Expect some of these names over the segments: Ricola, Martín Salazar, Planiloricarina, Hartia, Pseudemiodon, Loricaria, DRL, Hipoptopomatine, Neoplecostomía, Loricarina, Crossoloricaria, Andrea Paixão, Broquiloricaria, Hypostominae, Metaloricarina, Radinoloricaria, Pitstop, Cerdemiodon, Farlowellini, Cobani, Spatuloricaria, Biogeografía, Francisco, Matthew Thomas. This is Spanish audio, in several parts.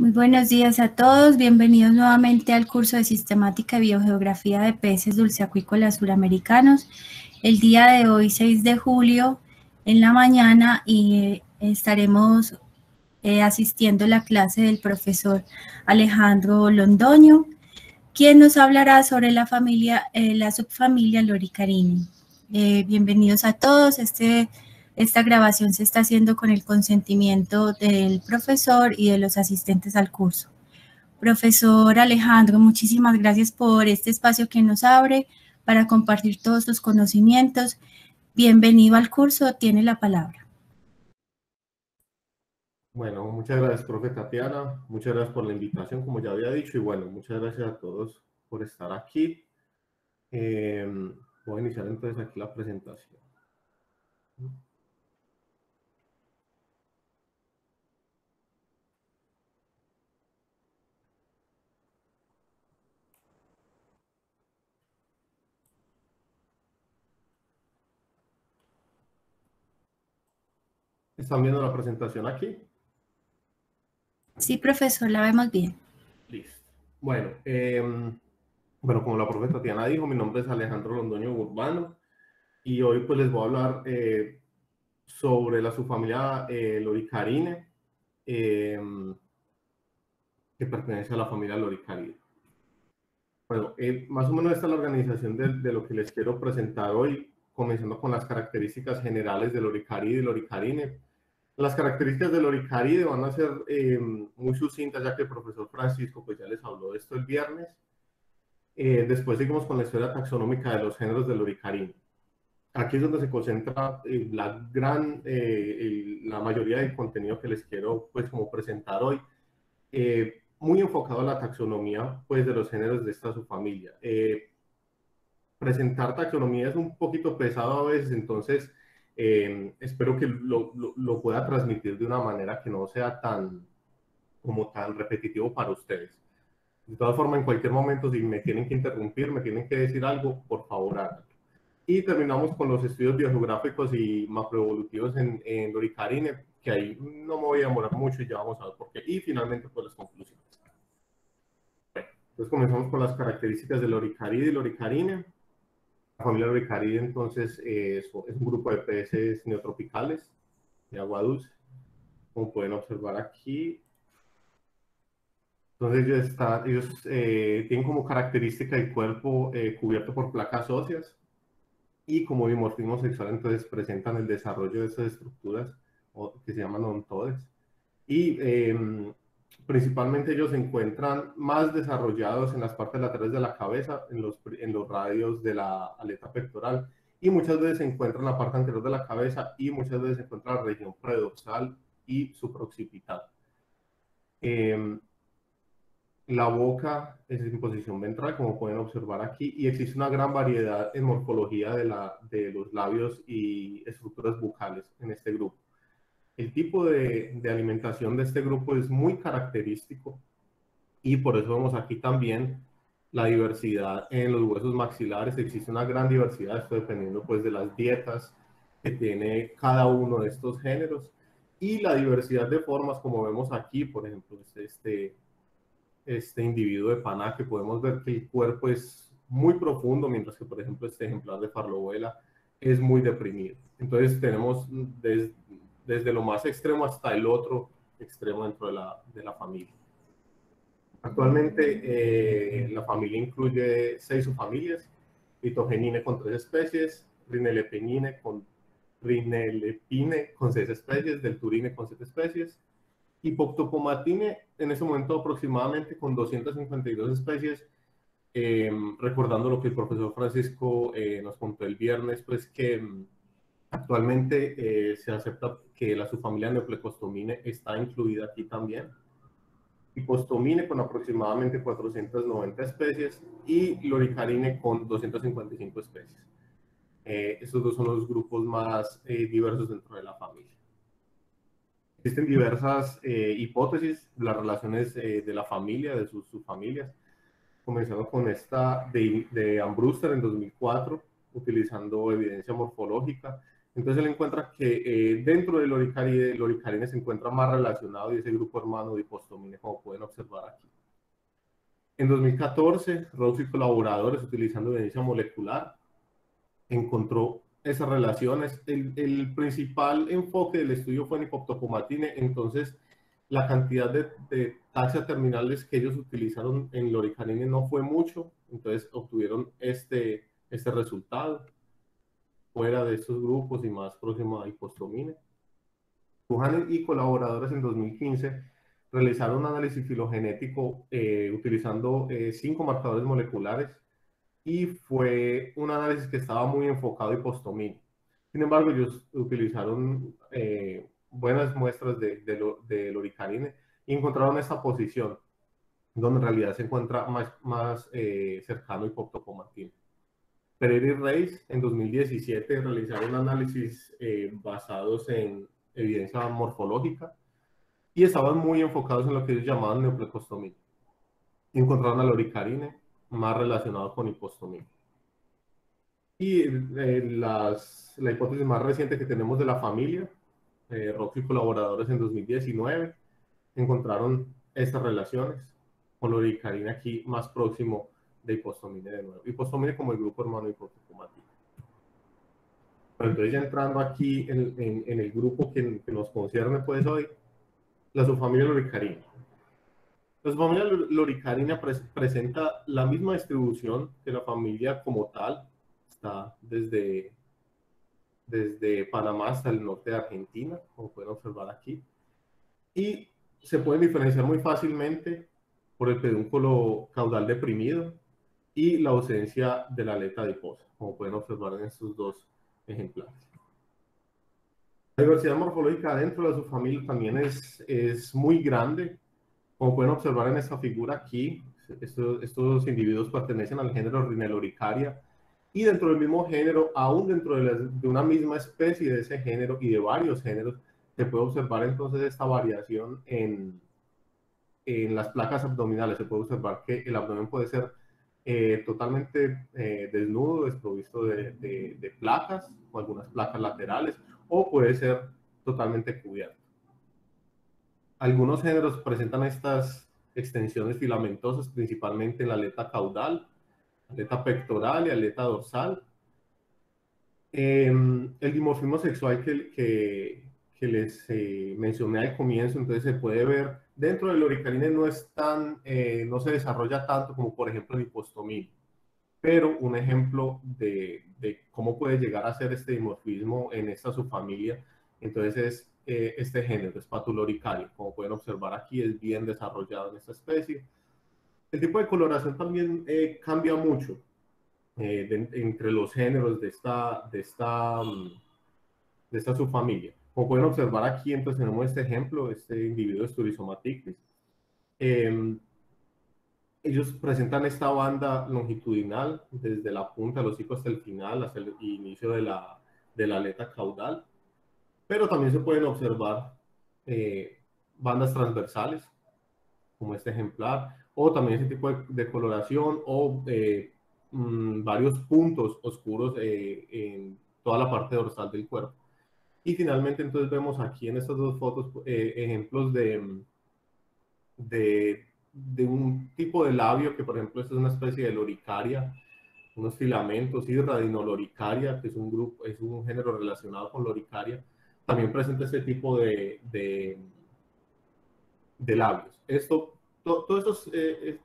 Muy buenos días a todos, bienvenidos nuevamente al curso de Sistemática y Biogeografía de Peces Dulceacuícolas Suramericanos. El día de hoy, 6 de julio, en la mañana, y estaremos asistiendo a la clase del profesor Alejandro Londoño, quien nos hablará sobre la subfamilia Loricarini. Bienvenidos a todos. Esta grabación se está haciendo con el consentimiento del profesor y de los asistentes al curso. Profesor Alejandro, muchísimas gracias por este espacio que nos abre para compartir todos sus conocimientos. Bienvenido al curso, tiene la palabra. Bueno, muchas gracias, profe Tatiana. Muchas gracias por la invitación, como ya había dicho. Y bueno, muchas gracias a todos por estar aquí. Voy a iniciar entonces aquí la presentación. ¿Están viendo la presentación aquí? Sí, profesor, la vemos bien. Listo. Bueno, como la profe Tatiana dijo, mi nombre es Alejandro Londoño Burbano y hoy pues les voy a hablar sobre la subfamilia Loricarine, que pertenece a la familia Loricariidae. Bueno, más o menos esta es la organización de lo que les quiero presentar hoy, comenzando con las características generales de Loricari y de Loricarine. Las características de Loricariidae van a ser muy sucintas, ya que el profesor Francisco pues, ya les habló de esto el viernes. Después seguimos con la historia taxonómica de los géneros de Loricarine. Aquí es donde se concentra la mayoría del contenido que les quiero pues, como presentar hoy, muy enfocado a la taxonomía pues, de los géneros de esta subfamilia. Presentar taxonomía es un poquito pesado a veces, entonces... espero que lo pueda transmitir de una manera que no sea tan repetitivo para ustedes. De todas formas, en cualquier momento, si me tienen que interrumpir, me tienen que decir algo, por favor háganlo. Y terminamos con los estudios biogeográficos y macroevolutivos en Loricarine, que ahí no me voy a demorar mucho y ya vamos a ver por qué. Y finalmente, pues las conclusiones. Bueno, entonces comenzamos con las características de Loricaride y Loricarine. La familia Loricariidae, entonces, es un grupo de peces neotropicales de agua dulce, como pueden observar aquí. Entonces, ellos tienen como característica el cuerpo cubierto por placas óseas y como dimorfismo sexual, entonces, presentan el desarrollo de estas estructuras que se llaman ontodes. Y principalmente ellos se encuentran más desarrollados en las partes laterales de la cabeza, en los radios de la aleta pectoral, y muchas veces se encuentran en la parte anterior de la cabeza y muchas veces se encuentran en la región predorsal y supraoccipital. La boca es en posición ventral, como pueden observar aquí, y existe una gran variedad en morfología de los labios y estructuras bucales en este grupo. El tipo de alimentación de este grupo es muy característico y por eso vemos aquí también la diversidad en los huesos maxilares. Existe una gran diversidad, esto dependiendo pues de las dietas que tiene cada uno de estos géneros y la diversidad de formas como vemos aquí, por ejemplo, este individuo de Paná, que podemos ver que el cuerpo es muy profundo, mientras que por ejemplo este ejemplar de Farlowella es muy deprimido. Entonces tenemos desde lo más extremo hasta el otro extremo dentro de la familia. Actualmente la familia incluye 6 subfamilias: Litogeninae con 3 especies, Rinelepinae con 6 especies, Delturinae con 7 especies, Hipoptopomatine en ese momento aproximadamente con 252 especies, recordando lo que el profesor Francisco nos contó el viernes, pues que actualmente se acepta que la subfamilia Neoplecostominae está incluida aquí también. Hypostominae con aproximadamente 490 especies y Loricarine con 255 especies. Estos dos son los grupos más diversos dentro de la familia. Existen diversas hipótesis de las relaciones de la familia, de sus subfamilias, comenzando con esta de Ambruster en 2004, utilizando evidencia morfológica. Entonces él encuentra que dentro de Loricariidae, Loricariidae se encuentra más relacionado y ese grupo hermano de Hypostominae, como pueden observar aquí. En 2014, Roxy y colaboradores, utilizando evidencia molecular, encontró esas relaciones. El principal enfoque del estudio fue en Hipoptopomatine, entonces la cantidad de taxa terminales que ellos utilizaron en Loricarine no fue mucho, entonces obtuvieron este resultado fuera de estos grupos y más próximo a Hypostominae. Buchanan y colaboradores en 2015 realizaron un análisis filogenético utilizando 5 marcadores moleculares y fue un análisis que estaba muy enfocado a Hypostominae. Sin embargo, ellos utilizaron buenas muestras de Loricarine y encontraron esta posición donde en realidad se encuentra más cercano a Hipoptopomatine. Pereira y Reis en 2017 realizaron análisis basados en evidencia morfológica y estaban muy enfocados en lo que ellos llamaban neoplecostomía. Encontraron a Loricarine más relacionado con Hypostominae. Y la hipótesis más reciente que tenemos de la familia, Roxy y colaboradores en 2019, encontraron estas relaciones con Loricarine aquí más próximo de Hypostominae de nuevo. Hypostominae como el grupo hermano Hipoptopomatine. Pero entonces ya entrando aquí en el grupo que nos concierne pues hoy, la subfamilia Loricarina. La subfamilia Loricarina presenta la misma distribución que la familia como tal, está desde Panamá hasta el norte de Argentina, como pueden observar aquí, y se pueden diferenciar muy fácilmente por el pedúnculo caudal deprimido y la ausencia de la aleta adiposa, como pueden observar en estos dos ejemplares. La diversidad morfológica dentro de la subfamilia también es muy grande. Como pueden observar en esta figura aquí, estos individuos pertenecen al género Radinoloricaria y dentro del mismo género, aún dentro de una misma especie de ese género y de varios géneros, se puede observar entonces esta variación en las placas abdominales. Se puede observar que el abdomen puede ser totalmente desnudo, desprovisto de placas o algunas placas laterales, o puede ser totalmente cubierto. Algunos géneros presentan estas extensiones filamentosas, principalmente en la aleta caudal, aleta pectoral y aleta dorsal. El dimorfismo sexual que les mencioné al comienzo, entonces se puede ver dentro de Loricarine, no se desarrolla tanto como por ejemplo el Hypostominae, pero un ejemplo de cómo puede llegar a ser este dimorfismo en esta subfamilia, entonces es este género, es Patuloricaria, como pueden observar aquí, es bien desarrollado en esta especie. El tipo de coloración también cambia mucho entre los géneros de esta subfamilia. Como pueden observar aquí, entonces tenemos este ejemplo, este individuo es Turisomatictis. Ellos presentan esta banda longitudinal desde la punta del hocico hasta el final, hasta el inicio de la aleta caudal. Pero también se pueden observar bandas transversales, como este ejemplar, o también ese tipo de coloración, o varios puntos oscuros en toda la parte dorsal del cuerpo. Y finalmente entonces vemos aquí en estas dos fotos ejemplos de un tipo de labio que por ejemplo esta es una especie de Loricaria, unos filamentos, y Radinoloricaria, que es un género relacionado con Loricaria, también presenta este tipo de labios. Todas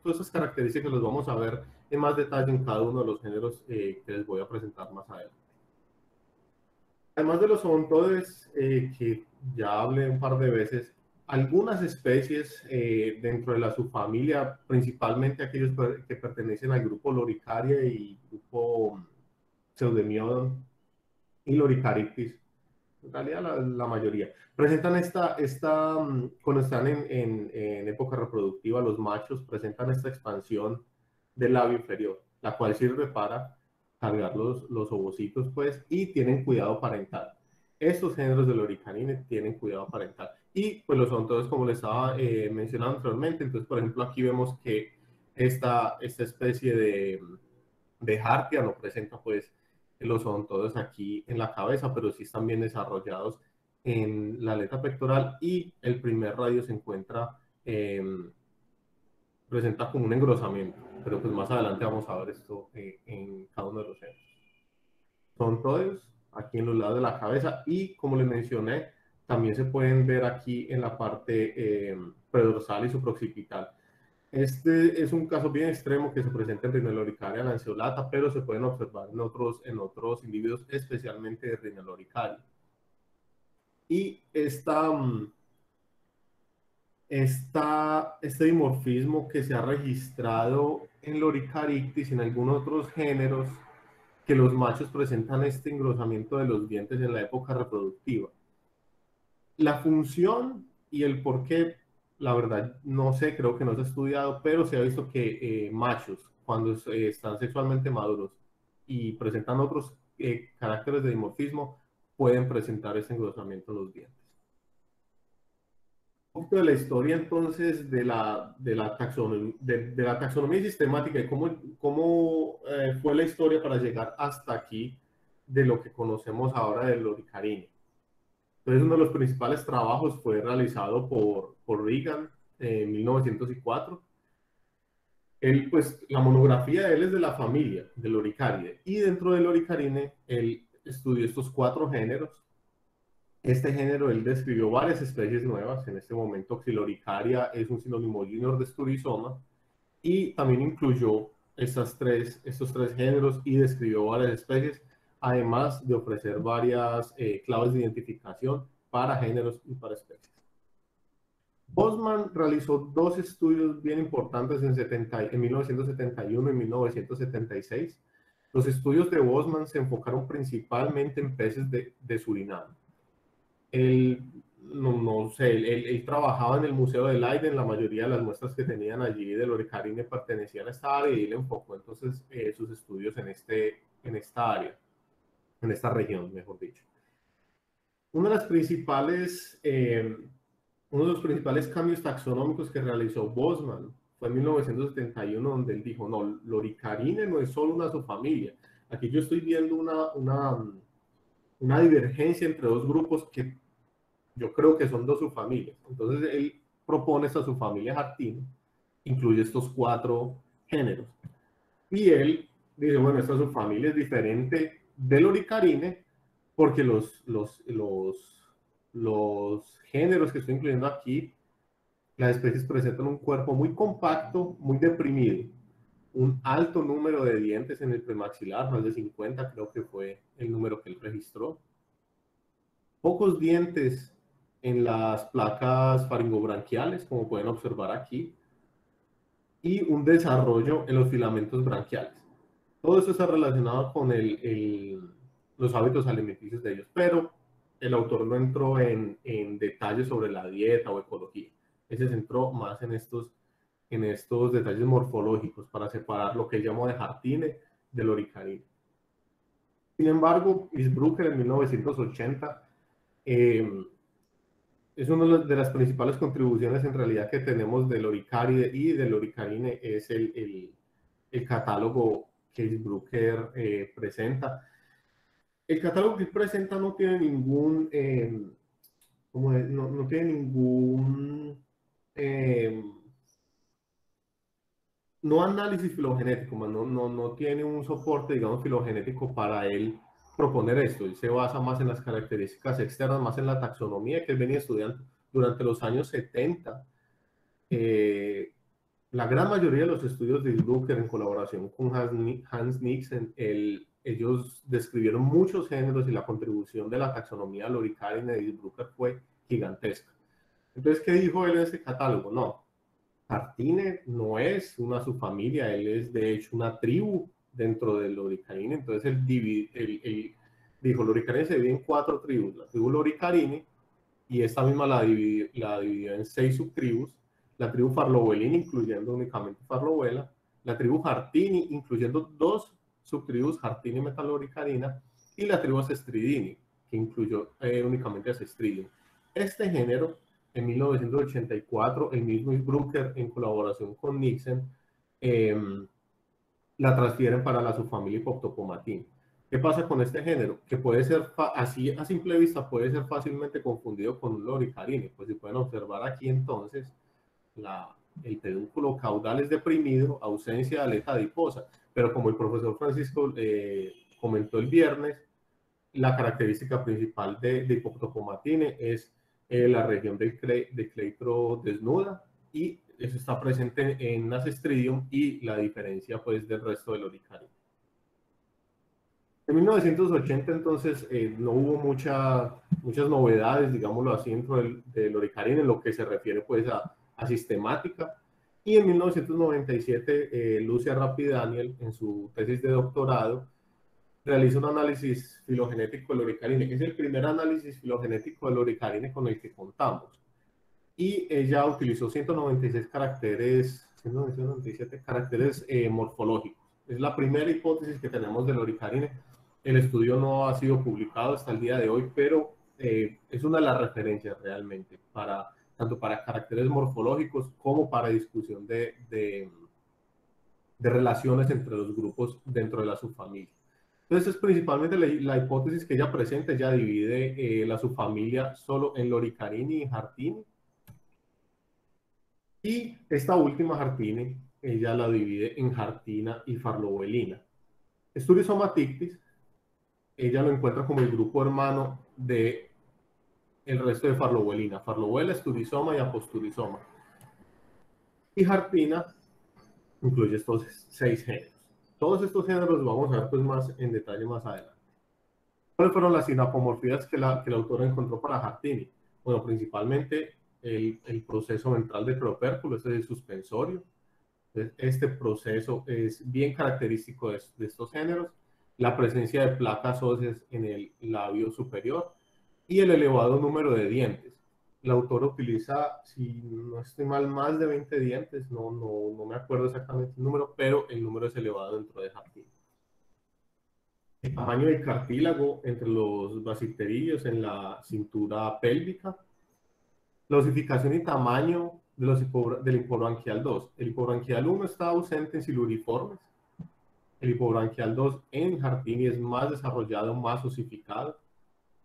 estas características las vamos a ver en más detalle en cada uno de los géneros que les voy a presentar más adelante. Además de los odontodes, que ya hablé un par de veces, algunas especies dentro de la subfamilia, principalmente aquellos que pertenecen al grupo Loricaria y grupo Pseudemiodon y Loricariitis, en realidad la mayoría, presentan cuando están en época reproductiva, los machos presentan esta expansión del labio inferior, la cual sirve para cargar los ovocitos, pues, y tienen cuidado parental. Estos géneros de Loricarine tienen cuidado parental. Y, pues, los odontodes, como les estaba mencionando anteriormente, entonces, por ejemplo, aquí vemos que esta especie de Hartia no presenta, pues, los odontoides aquí en la cabeza, pero sí están bien desarrollados en la aleta pectoral, y el primer radio se encuentra, presenta como un engrosamiento, pero pues más adelante vamos a ver esto en cada uno de los centros. Son todos aquí en los lados de la cabeza, y como les mencioné, también se pueden ver aquí en la parte predorsal y suprooccipital. Este es un caso bien extremo que se presenta en Radinoloricaria lanceolata, pero se pueden observar en otros individuos, especialmente de Radinoloricaria. Y este dimorfismo que se ha registrado en Loricarictis y en algunos otros géneros, que los machos presentan este engrosamiento de los dientes en la época reproductiva. La función y el por qué, la verdad, no sé, creo que no se ha estudiado, pero se ha visto que machos, cuando están sexualmente maduros y presentan otros caracteres de dimorfismo, pueden presentar ese engrosamiento en los dientes. Un poco de la historia entonces de la taxonomía sistemática y cómo fue la historia para llegar hasta aquí de lo que conocemos ahora de Loricariidae. Entonces uno de los principales trabajos fue realizado por Reagan en 1904. Él, pues, la monografía de él es de la familia de Loricariidae, y dentro de Loricariidae él estudió estos 4 géneros. Este género él describió varias especies nuevas. En este momento, Pixiloricaria es un sinónimo junior de Sturizoma, y también incluyó estos tres géneros y describió varias especies, además de ofrecer varias claves de identificación para géneros y para especies. Bosman realizó 2 estudios bien importantes en 1971 y 1976. Los estudios de Bosman se enfocaron principalmente en peces de Surinam. Él trabajaba en el Museo de Leiden. La mayoría de las muestras que tenían allí de Loricariidae pertenecían a esta área, y él enfocó entonces sus estudios en esta región, mejor dicho. Uno de los principales cambios taxonómicos que realizó Bosman fue en 1971, donde él dijo: no, Loricariidae no es solo una subfamilia. Aquí yo estoy viendo una divergencia entre 2 grupos que yo creo que son 2 subfamilias. Entonces él propone esta subfamilia Hartini, incluye estos 4 géneros. Y él dice: bueno, esta subfamilia es diferente de Loricariidae porque los géneros que estoy incluyendo aquí, las especies presentan un cuerpo muy compacto, muy deprimido, un alto número de dientes en el premaxilar, más de 50 creo que fue el número que él registró. Pocos dientes en las placas faringobranquiales, como pueden observar aquí, y un desarrollo en los filamentos branquiales. Todo esto está relacionado con los hábitos alimenticios de ellos, pero el autor no entró en detalles sobre la dieta o ecología. Él se centró más en estos detalles morfológicos para separar lo que él llamó de Hartine de Loricariidae. Sin embargo, Isbrucker en 1980 es una de las principales contribuciones en realidad que tenemos de Loricariidae y de Loricariidae, es el catálogo que Isbrucker presenta. El catálogo que él presenta no tiene ningún no análisis filogenético, no tiene un soporte, digamos, filogenético para él proponer esto. Él se basa más en las características externas, más en la taxonomía que él venía estudiando durante los años 70. La gran mayoría de los estudios de Isbrucker, en colaboración con Hans Nixon, ellos describieron muchos géneros, y la contribución de la taxonomía Loricariidae de Isbrucker fue gigantesca. Entonces, ¿qué dijo él en este catálogo? No. Hartine no es una subfamilia, él es de hecho una tribu dentro de Loricariidae. Entonces él dijo: Loricariidae se divide en 4 tribus, la tribu Loricariidae, y esta misma la dividió en 6 subtribus: la tribu Farlowellini, incluyendo únicamente Farlowella, la tribu Hartini, incluyendo 2 subtribus, Hartini y Metaloricarina, y la tribu Cestridini, que incluyó únicamente a Cestridini. Este género, en 1984, el mismo Isbrucker, en colaboración con Nixon, la transfieren para la subfamilia Hipoptopomatine. ¿Qué pasa con este género? Que puede ser, así a simple vista, puede ser fácilmente confundido con un loricarini. Pues si pueden observar aquí entonces, el pedúnculo caudal es deprimido, ausencia de aleta adiposa. Pero como el profesor Francisco comentó el viernes, la característica principal de Hipoptopomatine es la región del cleitro desnuda, y eso está presente en las Astridium y la diferencia pues del resto de Loricari. En 1980 entonces no hubo muchas novedades, digámoslo así, dentro del Loricari en lo que se refiere pues a sistemática. Y en 1997 Lucia Rapidaniel, en su tesis de doctorado, realiza un análisis filogenético de Loricarine. Es el primer análisis filogenético de Loricarine con el que contamos. Y ella utilizó 197 caracteres morfológicos. Es la primera hipótesis que tenemos de Loricarine. El estudio no ha sido publicado hasta el día de hoy, pero es una de las referencias realmente, tanto para caracteres morfológicos como para discusión de relaciones entre los grupos dentro de la subfamilia. Entonces, es principalmente la hipótesis que ella presenta. Ella divide la subfamilia solo en Loricarini y Hartini. Y esta última, Hartini, ella la divide en Hartina y Farlowellina. Esturisomatictis, ella lo encuentra como el grupo hermano de el resto de Farlowellina. Farlowella, Esturisoma y Aposturisoma. Y Hartina incluye estos 6 géneros. Todos estos géneros los vamos a ver pues más en detalle más adelante. ¿Cuáles fueron las sinapomorfías que la autora encontró para Hartini? Bueno, principalmente el proceso ventral de propérculo, este es el suspensorio. Este proceso es bien característico de estos géneros. La presencia de placas óseas en el labio superior y el elevado número de dientes. La autora utiliza, si no estoy mal, más de 20 dientes, no me acuerdo exactamente el número, pero el número es elevado dentro de Hartini. El tamaño del cartílago entre los basicterillos en la cintura pélvica. La osificación y tamaño de del hipobranquial 2. El hipobranquial 1 está ausente en siluriformes. El hipobranquial 2 en Hartini es más desarrollado, más osificado.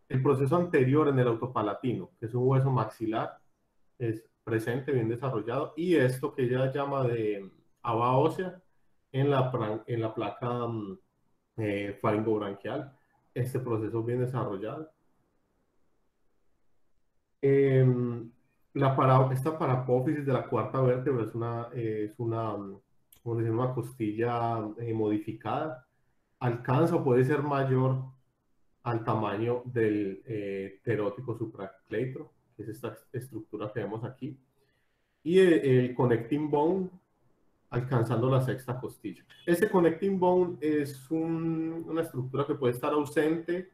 El proceso anterior en el autopalatino, que es un hueso maxilar, es presente, bien desarrollado. Y esto que ella llama de aba ósea en la placa faringobranquial, este proceso bien desarrollado. Esta parapófisis de la cuarta vértebra es una costilla modificada. Alcanza o puede ser mayor al tamaño del terótico supracleitro, que es esta estructura que vemos aquí, y el connecting bone alcanzando la 6ª costilla. Este connecting bone es una estructura que puede estar ausente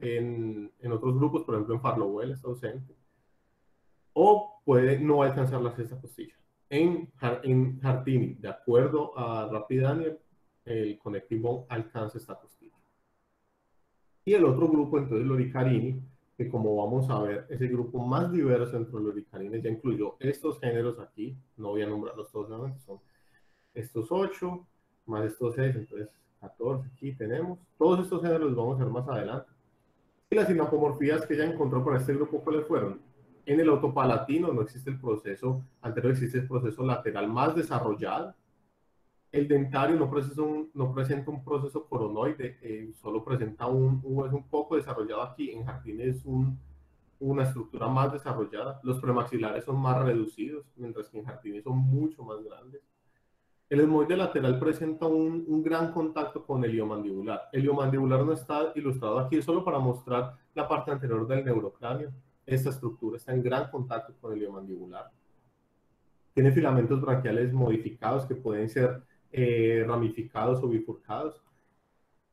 en otros grupos, por ejemplo en Farlowella está ausente, o puede no alcanzar la 6ª costilla. En Hartini, de acuerdo a Rapidaniel, el connecting bone alcanza esta costilla. Y el otro grupo, entonces, Loricarini, que como vamos a ver, es el grupo más diverso entre los Loricarini, ya incluyó estos géneros aquí, no voy a nombrarlos todos nuevamente, son estos 8, más estos 6, entonces 14, aquí tenemos. Todos estos géneros los vamos a ver más adelante. Y las sinapomorfías que ella encontró para este grupo, ¿cuáles fueron? En el autopalatino no existe el proceso anterior, existe el proceso lateral más desarrollado. El dentario no presenta un proceso coronoide, solo presenta un hueso un poco desarrollado aquí. En Hartini es una estructura más desarrollada. Los premaxilares son más reducidos, mientras que en Hartini son mucho más grandes. El esmoide lateral presenta un gran contacto con el hiomandibular. El hiomandibular no está ilustrado aquí, es solo para mostrar la parte anterior del neurocráneo. Esta estructura está en gran contacto con el hiomandibular. Tiene filamentos branquiales modificados que pueden ser ramificados o bifurcados.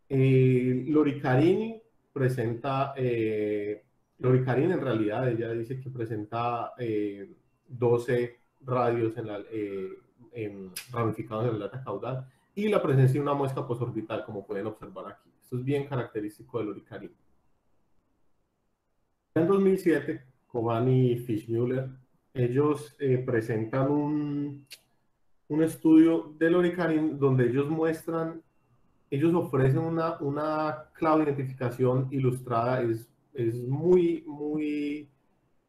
Loricarini presenta, Loricarini en realidad, ella dice que presenta 12 radios ramificados en la aleta caudal y la presencia de una muesca posorbital, como pueden observar aquí. Esto es bien característico de Loricarini. En 2007, Cobani y Fischmüller, ellos presentan un estudio de Loricarini donde ellos muestran ellos ofrecen una clave de identificación ilustrada. Es muy, muy,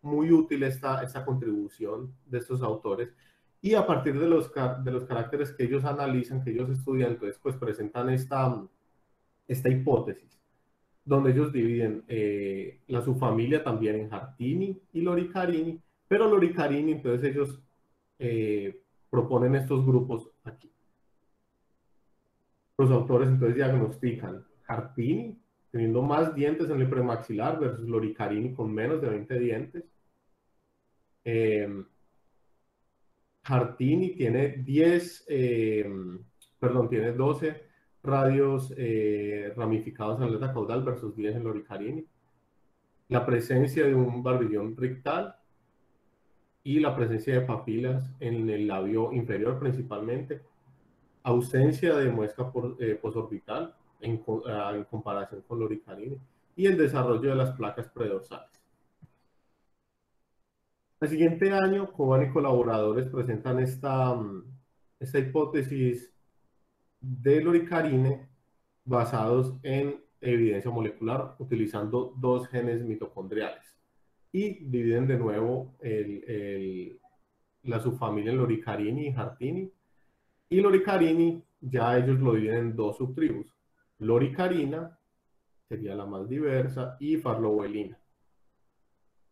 muy útil esta contribución de estos autores. Y a partir de los caracteres que ellos analizan, que ellos estudian, entonces pues presentan esta hipótesis, donde ellos dividen la subfamilia también en Hartini y Loricarini, pero Loricarini, entonces ellos proponen estos grupos aquí. Los autores entonces diagnostican Hartini teniendo más dientes en el premaxilar versus Loricarini con menos de 20 dientes. Hartini tiene 12 radios ramificados en la aleta caudal versus 10 en Loricarini. La presencia de un barbillón rictal y la presencia de papilas en el labio inferior principalmente. Ausencia de muesca posorbital en comparación con Loricarini y el desarrollo de las placas predorsales. El siguiente año, Cobani y colaboradores presentan esta hipótesis de Loricarine basados en evidencia molecular utilizando 2 genes mitocondriales y dividen de nuevo la subfamilia Loricarini y Hartini, y Loricarini ya ellos lo dividen en 2 subtribus, Loricarina sería la más diversa y Farlowellina,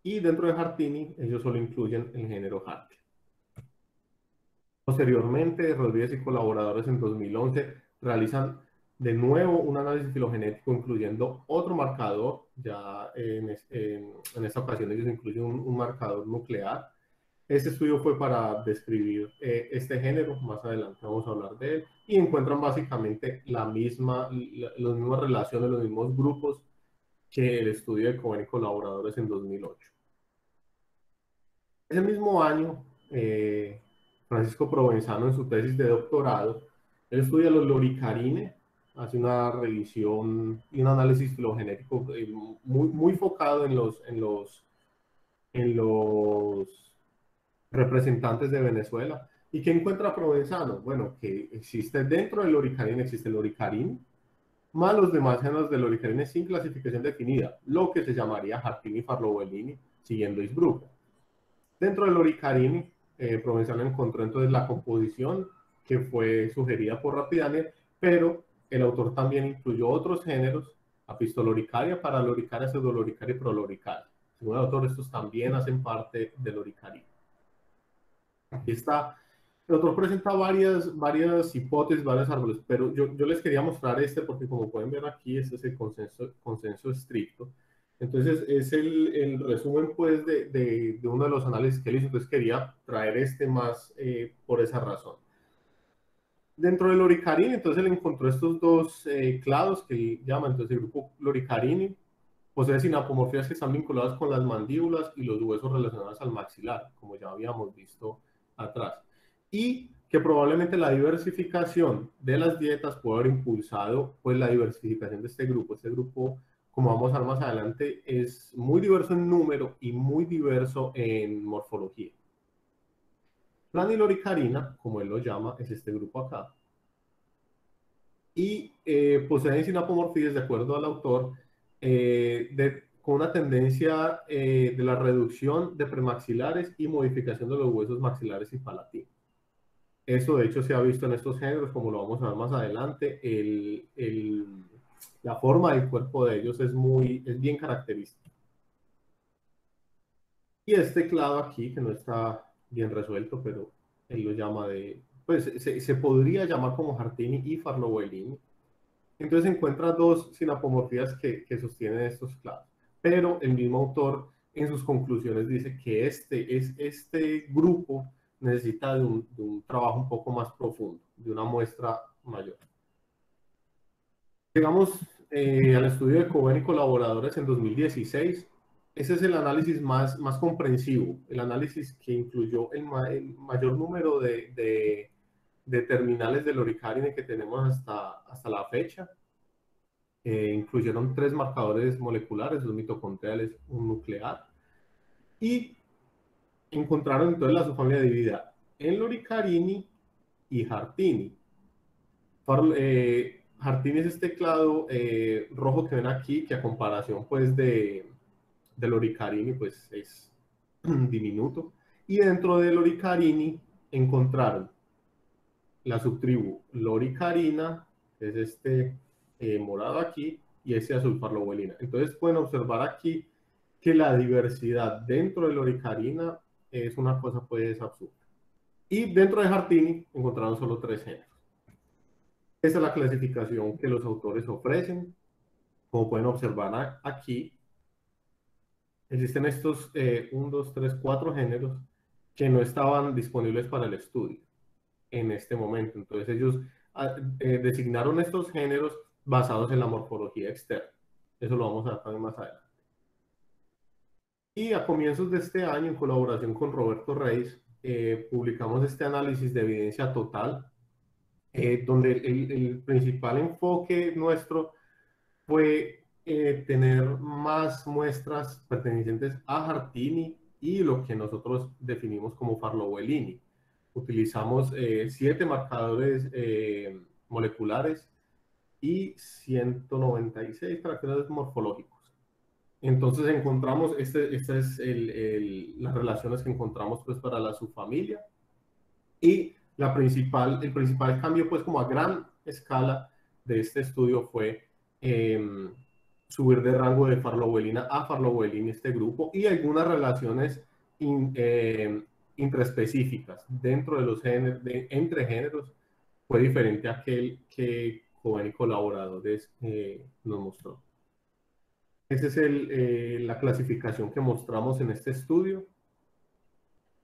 y dentro de Hartini ellos solo incluyen el género Hartini. Posteriormente, Rodríguez y colaboradores en 2011 realizan de nuevo un análisis filogenético incluyendo otro marcador. Ya en esta ocasión ellos incluyen un marcador nuclear. Este estudio fue para describir este género, más adelante vamos a hablar de él, y encuentran básicamente las mismas relaciones, los mismos grupos que el estudio de Coven y colaboradores en 2008. Ese mismo año, Francisco Provenzano, en su tesis de doctorado, él estudia los Loricarine, hace una revisión y un análisis filogenético muy, muy focado en los representantes de Venezuela. ¿Y qué encuentra Provenzano? Bueno, que existe dentro del Loricarine, existe el Loricarine, más los demás géneros del Loricarine sin clasificación definida, lo que se llamaría Hartini y Farlowellini, siguiendo Isbrucker. Dentro del Loricarine, Provenzano encontró entonces la composición que fue sugerida por Rapidaniel, pero el autor también incluyó otros géneros, Apistoloricaria, Paraloricaria, Pseudoloricaria y Proloricaria. Según el autor, estos también hacen parte del Loricarine. Aquí está. El autor presenta varias hipótesis, varios árboles, pero yo les quería mostrar porque como pueden ver aquí, este es el consenso estricto. Entonces, es el resumen, pues, de uno de los análisis que él hizo. Entonces, quería traer más por esa razón. Dentro del Loricarine, entonces, él encontró estos 2 clados que llama, entonces, el grupo Loricarine. Posee sinapomorfias que están vinculadas con las mandíbulas y los huesos relacionados al maxilar, como ya habíamos visto atrás. Y que probablemente la diversificación de las dietas puede haber impulsado, pues, la diversificación de este grupo. Este grupo, como vamos a ver más adelante, es muy diverso en número y muy diverso en morfología. Planiloricarina, como él lo llama, es este grupo acá. Y poseen sinapomorfias, de acuerdo al autor, con una tendencia de la reducción de premaxilares y modificación de los huesos maxilares y palatinos. Eso, de hecho, se ha visto en estos géneros, como lo vamos a ver más adelante. La forma del cuerpo de ellos es bien característica. Y este clado aquí, que no está bien resuelto, pero él lo llama se podría llamar como Hartini y Farlowellini. Entonces encuentra 2 sinapomorfías que sostienen estos clados. Pero el mismo autor en sus conclusiones dice que este grupo necesita de un trabajo un poco más profundo, de una muestra mayor. Llegamos al estudio de Coven y colaboradores en 2016. Ese es el análisis más comprensivo, el análisis que incluyó el mayor número de terminales de Loricarine que tenemos hasta la fecha. Incluyeron 3 marcadores moleculares, 2 mitocondriales, 1 nuclear. Y encontraron entonces la subfamilia dividida en Loricarini y Hartini. Hartini es este clado rojo que ven aquí, que a comparación pues de Loricarini pues es diminuto. Y dentro de Loricarini encontraron la subtribu Loricarina, que es este morado aquí, y ese azul Farlowellina. Entonces pueden observar aquí que la diversidad dentro de Loricarina es una cosa pues absurda. Y dentro de Hartini encontraron solo 3 géneros. Esa es la clasificación que los autores ofrecen. Como pueden observar aquí, existen estos 1, 2, 3, 4 géneros que no estaban disponibles para el estudio en este momento. Entonces ellos designaron estos géneros basados en la morfología externa. Eso lo vamos a ver también más adelante. Y a comienzos de este año, en colaboración con Roberto Reis, publicamos este análisis de evidencia total, donde el principal enfoque nuestro fue tener más muestras pertenecientes a Hartini y lo que nosotros definimos como Farlowellini. Utilizamos 7 marcadores moleculares y 196 caracteres morfológicos. Entonces encontramos, este es las relaciones que encontramos pues para la subfamilia, y el principal cambio, pues, como a gran escala de este estudio fue subir de rango de Farlowellina a Farlowellini este grupo y algunas relaciones intraespecíficas dentro de los géneros, entre géneros, fue diferente a aquel que Coven y colaboradores nos mostró. Esa es la clasificación que mostramos en este estudio.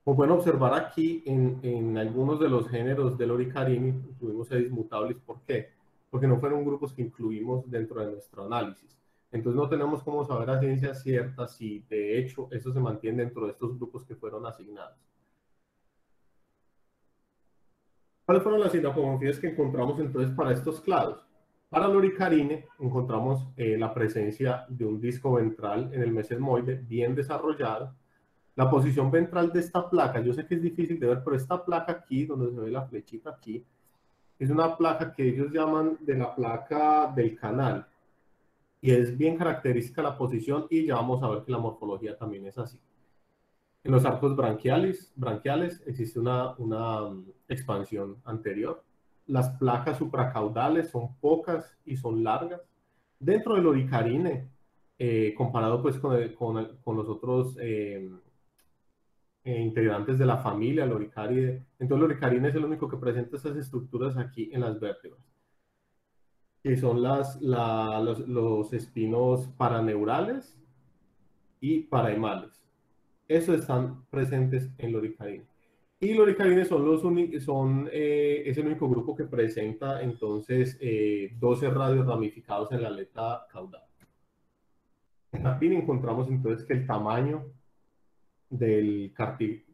Como pueden observar aquí, en algunos de los géneros de Loricarini, tuvimos seis mutables. ¿Por qué? Porque no fueron grupos que incluimos dentro de nuestro análisis. Entonces no tenemos cómo saber a ciencia cierta si de hecho eso se mantiene dentro de estos grupos que fueron asignados. ¿Cuáles fueron las sinapomorfías que encontramos entonces para estos clados? Para Loricarini encontramos la presencia de un disco ventral en el mesesmoide bien desarrollado. La posición ventral de esta placa, yo sé que es difícil de ver, pero esta placa aquí, donde se ve la flechita aquí, es una placa que ellos llaman de la placa del canal. Y es bien característica la posición, y ya vamos a ver que la morfología también es así. En los arcos branquiales existe una expansión anterior. Las placas supracaudales son pocas y son largas. Dentro del Loricarine, comparado pues con los otros integrantes de la familia Loricariidae. Entonces Loricarina es el único que presenta estas estructuras aquí en las vértebras, que son los espinos paraneurales y paraemales. Esos están presentes en Loricarina. Y Loricarina es el único grupo que presenta entonces 12 radios ramificados en la aleta caudal. También encontramos entonces que el tamaño del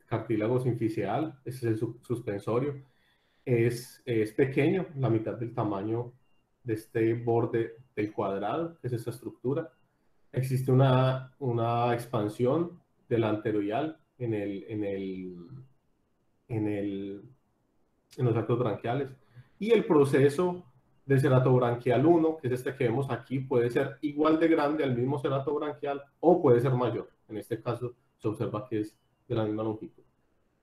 cartílago sinfiseal, ese es el suspensorio, es pequeño, la mitad del tamaño de este borde del cuadrado, que es esta estructura. Existe una expansión del anteroial en los arcos branquiales, y el proceso del ceratobranquial 1, que es este que vemos aquí, puede ser igual de grande al mismo ceratobranquial o puede ser mayor. En este caso se observa que es de la misma longitud.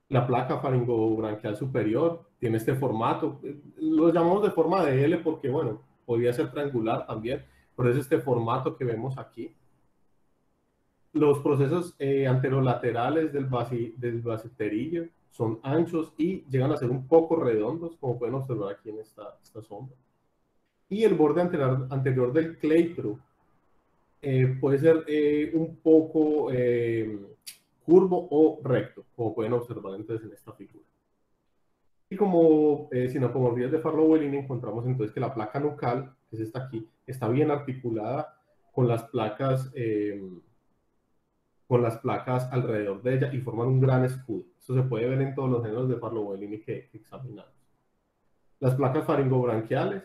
La placa faringobranquial superior tiene este formato, lo llamamos de forma de L porque, bueno, podría ser triangular también, pero es este formato que vemos aquí. Los procesos anterolaterales del basisterillo son anchos y llegan a ser un poco redondos, como pueden observar aquí en esta sombra. Y el borde anterior del cleitro puede ser un poco curvo o recto, como pueden observar entonces en esta figura. Y como sinapomorfías de Farlowellini encontramos entonces que la placa nucal, que es esta aquí, está bien articulada con las placas alrededor de ella y forman un gran escudo. Esto se puede ver en todos los géneros de Farlowellini que examinamos. Las placas faringobranquiales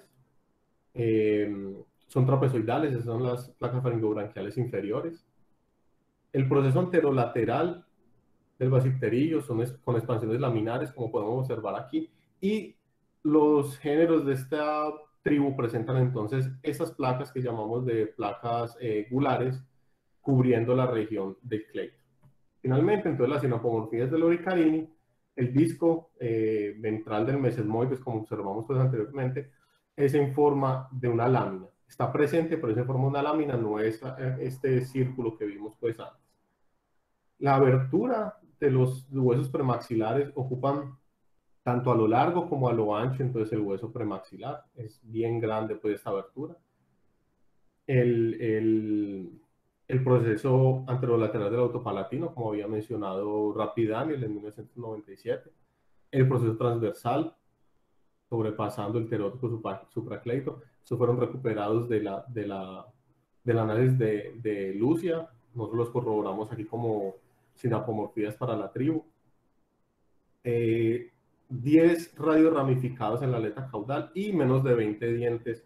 son trapezoidales, esas son las placas faringobranquiales inferiores. El proceso anterolateral del basicterillo con expansiones laminares, como podemos observar aquí, y los géneros de esta tribu presentan entonces estas placas que llamamos de placas gulares, cubriendo la región del cleito. Finalmente, entonces, las enapomorfías de Loricarini, el disco ventral del mesesmoides, como observamos pues anteriormente, es en forma de una lámina. Está presente, pero es en forma de una lámina, no es este círculo que vimos pues antes. La abertura de los huesos premaxilares ocupan tanto a lo largo como a lo ancho, entonces el hueso premaxilar es bien grande pues esta abertura. El proceso anterolateral del autopalatino, como había mencionado Rapidaniel en 1997. El proceso transversal, sobrepasando el terótico supracleito. Estos fueron recuperados del análisis de Lucia. Nosotros los corroboramos aquí como sinapomorfías para la tribu. 10 radios ramificados en la aleta caudal y menos de 20 dientes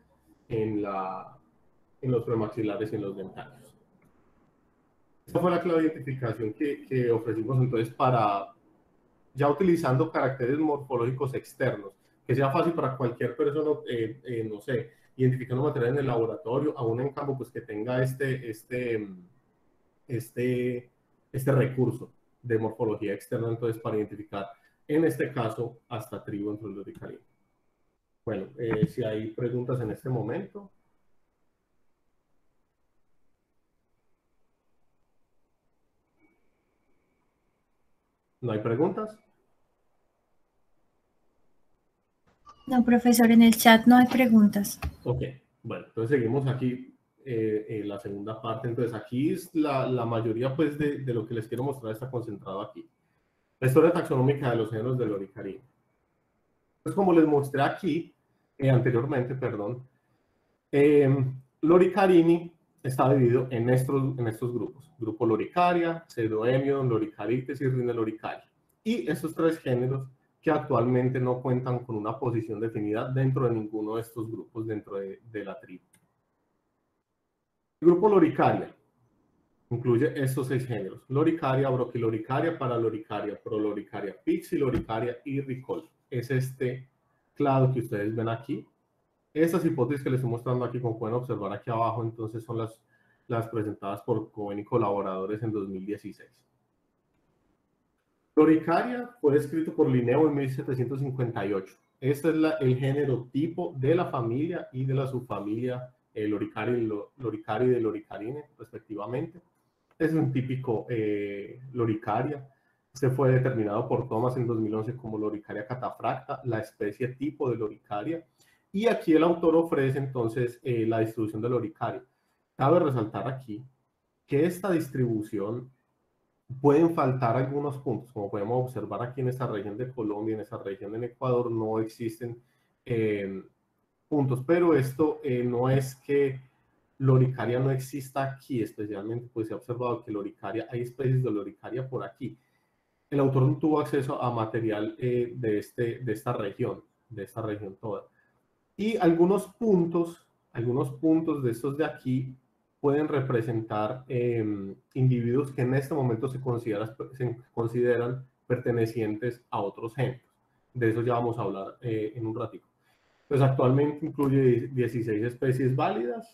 en los premaxilares y en los dentarios. Esta fue la clave de identificación que ofrecimos entonces para, ya utilizando caracteres morfológicos externos, que sea fácil para cualquier persona, no sé, identificando material en el laboratorio, aún en campo, pues que tenga este recurso de morfología externa, entonces para identificar, en este caso, hasta tribu entre los de Caribe. Bueno, si hay preguntas en este momento. ¿No hay preguntas? No, profesor, en el chat no hay preguntas. Ok, bueno, entonces seguimos aquí en la segunda parte. Entonces aquí es la mayoría pues de lo que les quiero mostrar está concentrado aquí. La historia taxonómica de los géneros de Loricaria. Pues como les mostré aquí, anteriormente, perdón, Loricarini está dividido en estos grupos. Grupo Loricaria, Pseudomyodon, Loricariitis y Radinoloricaria. Y estos tres géneros que actualmente no cuentan con una posición definida dentro de ninguno de estos grupos, dentro de la tribu. El grupo Loricaria incluye estos 6 géneros. Loricaria, Broquiloricaria, Paraloricaria, Proloricaria, Pixiloricaria y Ricol. Es este clado que ustedes ven aquí. Estas hipótesis que les estoy mostrando aquí, como pueden observar aquí abajo, entonces son las presentadas por Coven y colaboradores en 2016. Loricaria fue descrito por Linneo en 1758. Este es el género tipo de la familia y de la subfamilia Loricaria y Loricariidae, Loricarinae, respectivamente. Es un típico Loricaria. Este fue determinado por Thomas en 2011 como Loricaria catafracta, la especie tipo de Loricaria. Y aquí el autor ofrece entonces la distribución de Loricaria. Cabe resaltar aquí que esta distribución pueden faltar algunos puntos. Como podemos observar aquí en esta región de Colombia, en esta región en Ecuador, no existen puntos. Pero esto no es que Loricaria no exista aquí, especialmente pues se ha observado que Loricaria, hay especies de Loricaria por aquí. El autor no tuvo acceso a material de esta región toda. Y algunos puntos de estos de aquí pueden representar individuos que en este momento se consideran pertenecientes a otros géneros. De eso ya vamos a hablar en un ratito. Pues actualmente incluye 16 especies válidas.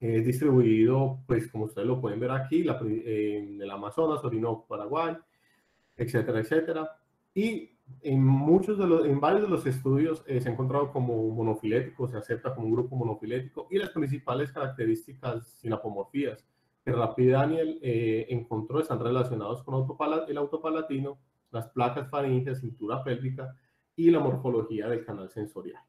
Es distribuido, pues como ustedes lo pueden ver aquí, en el Amazonas, Orinoco, Paraguay, etcétera, etcétera. Y en varios de los estudios se ha encontrado como monofilético, se acepta como un grupo monofilético, y las principales características sinapomorfías que Rapidaniel encontró están relacionados con el autopalatino, las placas faringeas, cintura pélvica y la morfología del canal sensorial.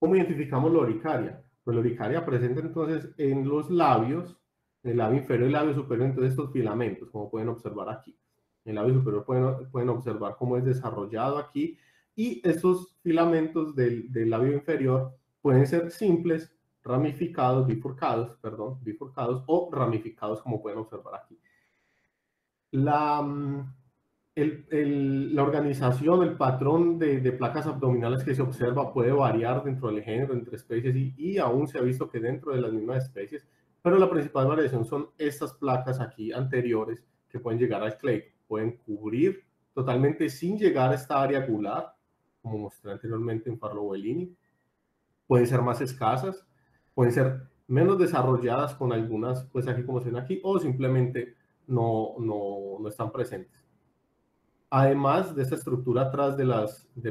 ¿Cómo identificamos Loricaria? Pues Loricaria presenta entonces en los labios, en el labio inferior y el labio superior, entonces estos filamentos, como pueden observar aquí. En el labio superior pueden observar cómo es desarrollado aquí, y estos filamentos del labio inferior pueden ser simples, ramificados, bifurcados o ramificados, como pueden observar aquí. La organización, el patrón de placas abdominales que se observa puede variar dentro del género, entre especies, y aún se ha visto que dentro de las mismas especies, pero la principal variación son estas placas aquí anteriores que pueden llegar al cleito. Pueden cubrir totalmente sin llegar a esta área gular, como mostré anteriormente en Farlowellini. Pueden ser más escasas, pueden ser menos desarrolladas con algunas, pues aquí como se ven aquí, o simplemente no están presentes. Además de esta estructura atrás de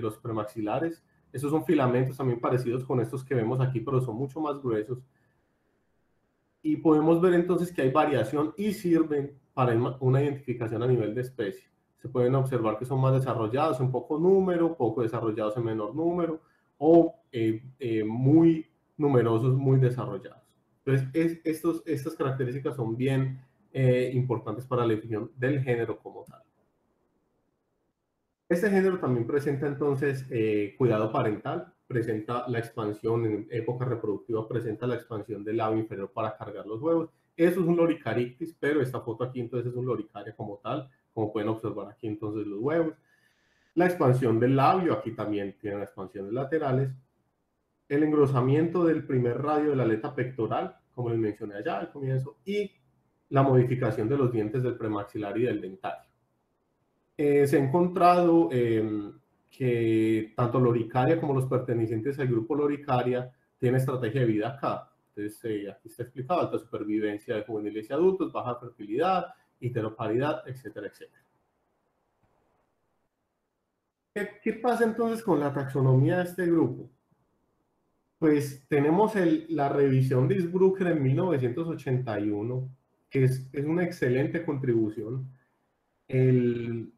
los premaxilares, esos son filamentos también parecidos con estos que vemos aquí, pero son mucho más gruesos. Y podemos ver entonces que hay variación y sirven para una identificación a nivel de especie. Se pueden observar que son más desarrollados en poco número, poco desarrollados en menor número, o muy numerosos, muy desarrollados. Entonces, estas características son bien importantes para la definición del género como tal. Este género también presenta entonces cuidado parental, presenta la expansión en época reproductiva, presenta la expansión del labio inferior para cargar los huevos. Eso es un Loricariitis, pero esta foto aquí entonces es un Loricaria como tal, como pueden observar aquí entonces los huevos. La expansión del labio, aquí también tienen expansiones laterales. El engrosamiento del primer radio de la aleta pectoral, como les mencioné allá al comienzo, y la modificación de los dientes del premaxilar y del dentario. Se ha encontrado que tanto Loricaria como los pertenecientes al grupo Loricaria tienen estrategia de vida acá. Entonces, aquí está explicado, alta supervivencia de juveniles y adultos, baja fertilidad, heteroparidad, etcétera, etcétera. ¿Qué pasa entonces con la taxonomía de este grupo? Pues tenemos la revisión de Isbrucker en 1981, que es una excelente contribución. El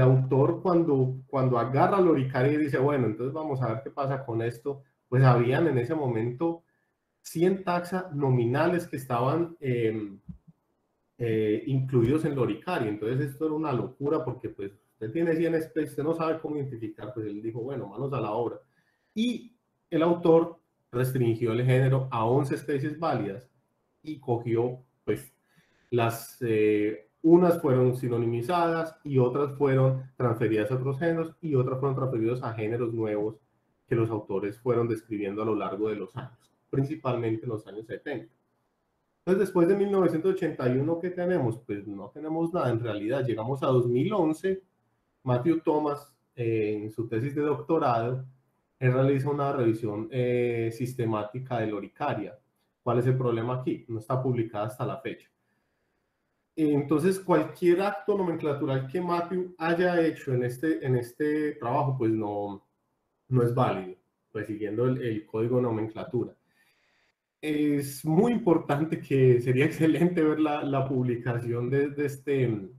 autor cuando agarra a Loricaria y dice, bueno, entonces vamos a ver qué pasa con esto, pues habían en ese momento 100 taxa nominales que estaban incluidos en Loricaria. Entonces esto era una locura porque pues usted tiene 100 especies, usted no sabe cómo identificar, pues él dijo, bueno, manos a la obra. Y el autor restringió el género a 11 especies válidas y cogió, pues, unas fueron sinonimizadas y otras fueron transferidas a otros géneros y otras fueron transferidas a géneros nuevos que los autores fueron describiendo a lo largo de los años, principalmente en los años 70. Entonces, después de 1981, ¿qué tenemos? Pues no tenemos nada en realidad. Llegamos a 2011, Matthew Thomas, en su tesis de doctorado, él realiza una revisión sistemática de Loricaria. ¿Cuál es el problema aquí? No está publicada hasta la fecha. Entonces, cualquier acto nomenclatural que Matthew haya hecho en este trabajo, pues no es válido, pues siguiendo el código de nomenclatura. Es muy importante que sería excelente ver la publicación de este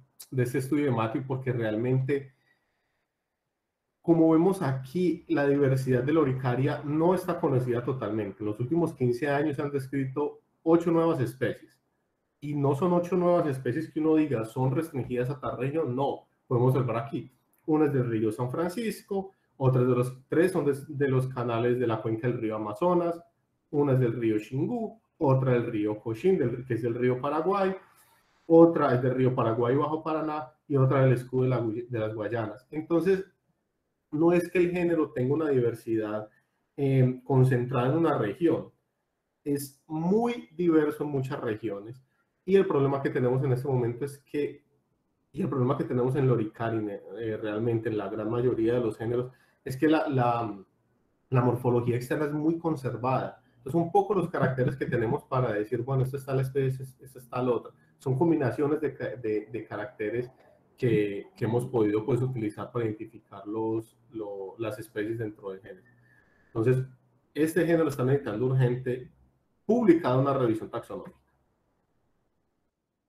estudio de Matthew, porque realmente, como vemos aquí, la diversidad de Loricaria no está conocida totalmente. En los últimos 15 años se han descrito 8 nuevas especies. Y no son 8 nuevas especies que uno diga son restringidas a tal región, no. Podemos observar aquí. Una es del río San Francisco, otras de los 3 son de los canales de la cuenca del río Amazonas, una es del río Xingu, otra del río Coxín, que es del río Paraguay, otra es del río Paraguay Bajo Paraná y otra del escudo de las Guayanas. Entonces, no es que el género tenga una diversidad concentrada en una región. Es muy diverso en muchas regiones. Y el problema que tenemos en este momento es que, y el problema que tenemos en Loricarina, realmente en la gran mayoría de los géneros, es que la morfología externa es muy conservada. Entonces, un poco los caracteres que tenemos para decir, bueno, esta es tal especie, esta es tal otra, son combinaciones de caracteres que hemos podido, pues, utilizar para identificar las especies dentro del género. Entonces, este género está necesitando urgente publicar una revisión taxonómica.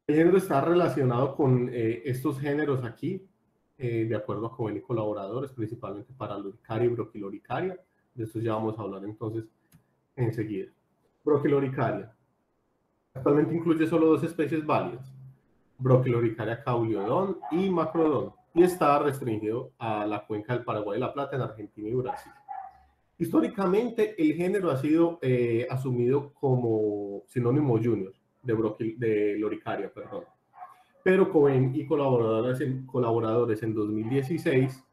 El género está relacionado con estos géneros aquí, de acuerdo a Coven y colaboradores, principalmente Paraloricaria y Broquiloricaria. De eso ya vamos a hablar entonces enseguida. Broquiloricaria. Actualmente incluye solo 2 especies válidas. Broquiloricaria cauliodon y macrodon. Y está restringido a la cuenca del Paraguay y La Plata en Argentina y Brasil. Históricamente el género ha sido asumido como sinónimo junior. De Loricaria, perdón. Pero Coven y colaboradores en 2016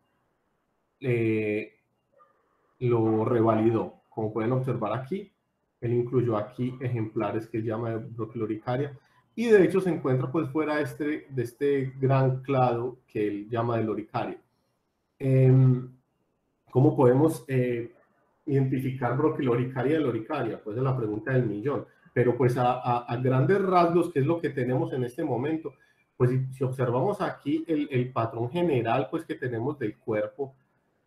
lo revalidó. Como pueden observar aquí, él incluyó aquí ejemplares que él llama de Broquiloricaria y de hecho se encuentra, pues, fuera de este gran clado que él llama de Loricaria. ¿Cómo podemos identificar broquiloricaria y loricaria? Pues es la pregunta del millón. Pero pues a grandes rasgos, ¿qué es lo que tenemos en este momento? Pues si observamos aquí el patrón general pues, que tenemos del cuerpo,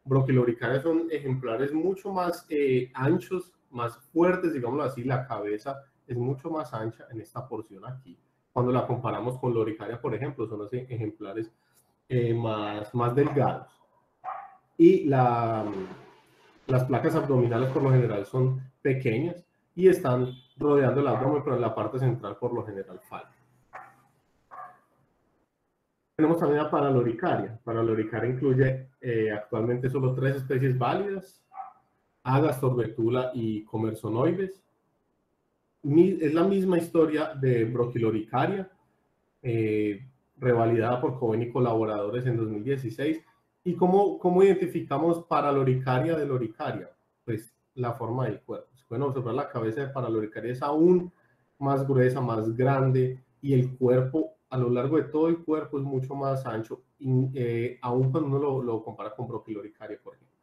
broquiloricaria son ejemplares mucho más anchos, más fuertes, digámoslo así, la cabeza es mucho más ancha en esta porción aquí. Cuando la comparamos con loricaria, por ejemplo, son los ejemplares más delgados. Y las placas abdominales por lo general son pequeñas y están rodeando el abdomen, pero en la parte central por lo general falta. Tenemos también a Paraloricaria. Paraloricaria incluye actualmente solo 3 especies válidas: Agas, Torbetula y Comersonoides. Es la misma historia de Broquiloricaria, revalidada por Coven y colaboradores en 2016. ¿Y cómo identificamos Paraloricaria de Loricaria? Pues la forma del cuerpo. Si pueden observar, la cabeza de Paraloricaria es aún más gruesa, más grande, y el cuerpo, a lo largo de todo el cuerpo, es mucho más ancho, aún cuando uno lo compara con Broquiloricaria, por ejemplo.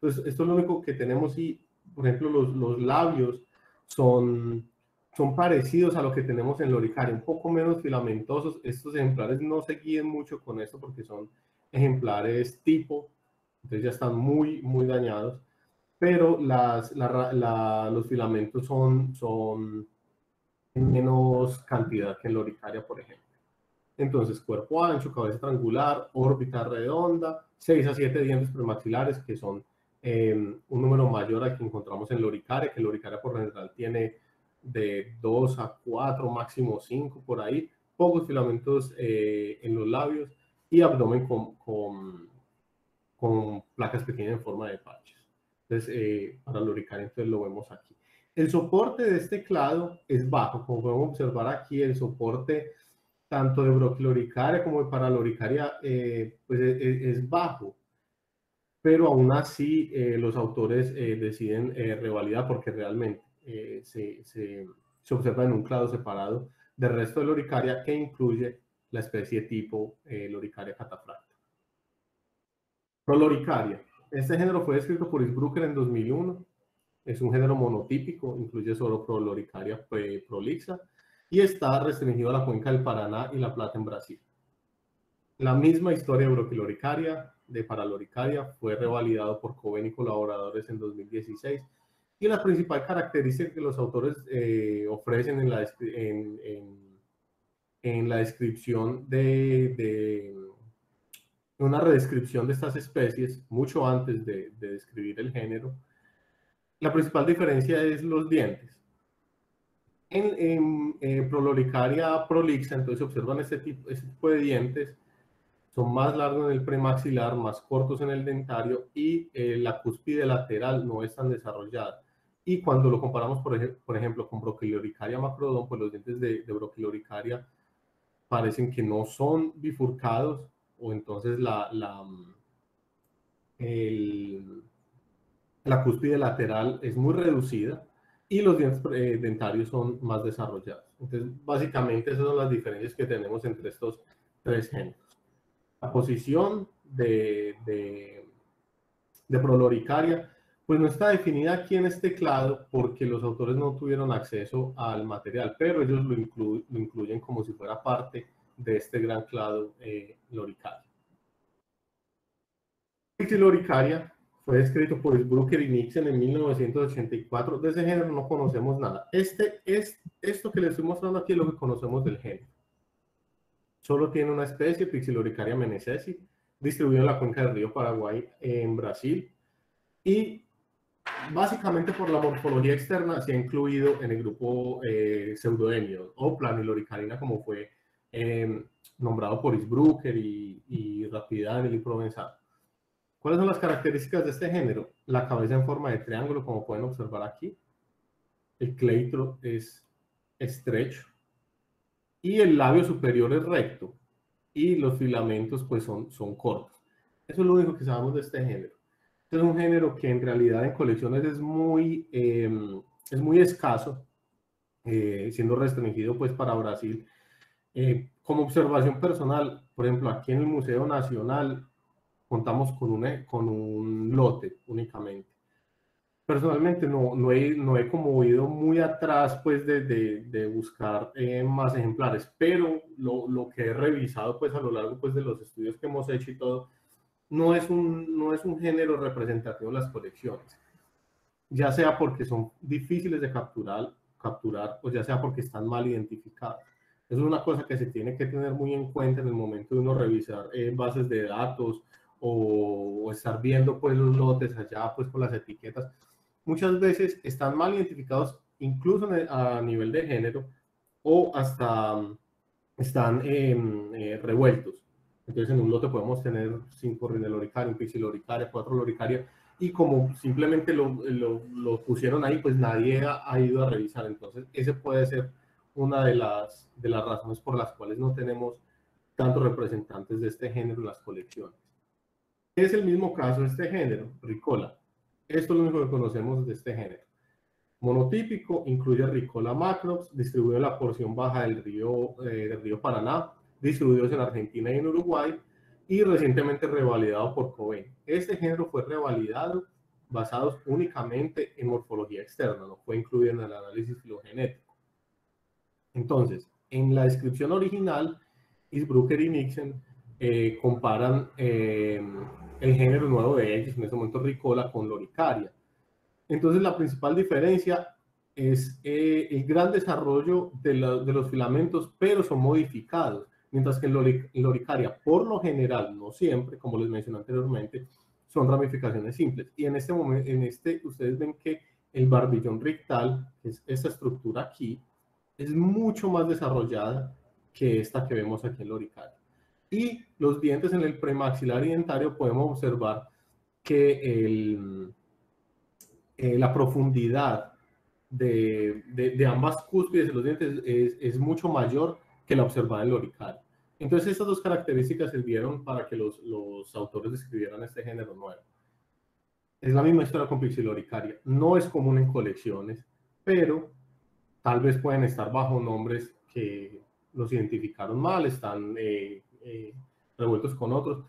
Entonces, esto es lo único que tenemos y, por ejemplo, los labios son parecidos a lo que tenemos en Loricaria, un poco menos filamentosos. Estos ejemplares no se guíen mucho con esto porque son ejemplares tipo, entonces ya están muy, muy dañados, pero los filamentos son en menos cantidad que en Loricaria, por ejemplo. Entonces, cuerpo ancho, cabeza triangular, órbita redonda, 6 a 7 dientes premaxilares, que son un número mayor al que encontramos en Loricaria, que Loricaria por general tiene de 2 a 4, máximo 5 por ahí, pocos filamentos en los labios y abdomen con placas pequeñas en forma de parches. Entonces, para Loricaria entonces lo vemos aquí. El soporte de este clado es bajo, como podemos observar aquí, el soporte tanto de Broquiloricaria como de Paraloricaria pues es bajo, pero aún así los autores deciden revalidar porque realmente se observa en un clado separado del resto de Loricaria que incluye la especie tipo Loricaria catafracta. Proloricaria. Este género fue descrito por Isbrucker en 2001. Es un género monotípico, incluye solo Proloricaria prolixa y está restringido a la cuenca del Paraná y La Plata en Brasil. La misma historia de Broquiloricaria, de Paraloricaria, fue revalidado por Coven y colaboradores en 2016 y la principal característica que los autores ofrecen en la descripción de una redescripción de estas especies, mucho antes de describir el género, la principal diferencia es los dientes. En Proloricaria prolixa, entonces observan este tipo de dientes, son más largos en el premaxilar, más cortos en el dentario y la cúspide lateral no es tan desarrollada. Y cuando lo comparamos, por ejemplo, con Broquiloricaria macrodon, pues los dientes de Broquiloricaria parecen que no son bifurcados, o entonces la cúspide lateral es muy reducida y los dientes dentarios son más desarrollados. Entonces, básicamente esas son las diferencias que tenemos entre estos 3 géneros. La posición de Proloricaria, pues no está definida aquí en este clado porque los autores no tuvieron acceso al material, pero ellos lo incluyen como si fuera parte de este gran clado loricario. Pixiloricaria fue descrito por Isbrucker y Nixon en 1984. De ese género no conocemos nada. Esto que les estoy mostrando aquí es lo que conocemos del género. Solo tiene una especie, Pixiloricaria menezesi, distribuida en la cuenca del río Paraguay en Brasil. Y básicamente por la morfología externa se ha incluido en el grupo Pseudemiodon o Planiloricarina, como fue nombrado por Isbrucker y Rapidaniel y Provenzano. ¿Cuáles son las características de este género? La cabeza en forma de triángulo, como pueden observar aquí. El cleitro es estrecho. Y el labio superior es recto y los filamentos pues son cortos. Eso es lo único que sabemos de este género. Este es un género que en realidad en colecciones es muy escaso, siendo restringido pues para Brasil. Como observación personal, por ejemplo, aquí en el Museo Nacional contamos con un lote únicamente. Personalmente no he como ido muy atrás pues de buscar más ejemplares, pero lo que he revisado pues a lo largo pues de los estudios que hemos hecho y todo, no es un género representativo de las colecciones, ya sea porque son difíciles de capturar o ya sea porque están mal identificadas. Es una cosa que se tiene que tener muy en cuenta en el momento de uno revisar bases de datos o estar viendo pues los lotes allá pues con las etiquetas. Muchas veces están mal identificados incluso a nivel de género o hasta están revueltos. Entonces en un lote podemos tener 5 Radinoloricaria, un Pixiloricaria, 4 Loricaria y como simplemente lo pusieron ahí pues nadie ha ido a revisar. Entonces ese puede ser una de las razones por las cuales no tenemos tantos representantes de este género en las colecciones. Es el mismo caso de este género, Ricola. Esto es lo único que conocemos de este género. Monotípico, incluye Ricola macrops, distribuido en la porción baja del río Paraná, distribuidos en Argentina y en Uruguay, y recientemente revalidado por Coven. Este género fue revalidado basados únicamente en morfología externa, no fue incluido en el análisis filogenético. Entonces, en la descripción original, Isbrucker y Nixon comparan el género nuevo de ellos, en este momento Ricola, con Loricaria. Entonces la principal diferencia es el gran desarrollo de los filamentos, pero son modificados, mientras que en Loricaria, por lo general, no siempre, como les mencioné anteriormente, son ramificaciones simples. Y en este momento, ustedes ven que el barbillón rictal, que es esta estructura aquí, es mucho más desarrollada que esta que vemos aquí en Loricaria. Y los dientes en el premaxilar y dentario podemos observar que la profundidad de ambas cúspides de los dientes es mucho mayor que la observada en Loricaria. Entonces estas dos características sirvieron para que los autores describieran este género nuevo. Es la misma historia con Pixiloricaria. No es común en colecciones, pero tal vez pueden estar bajo nombres que los identificaron mal, están revueltos con otros.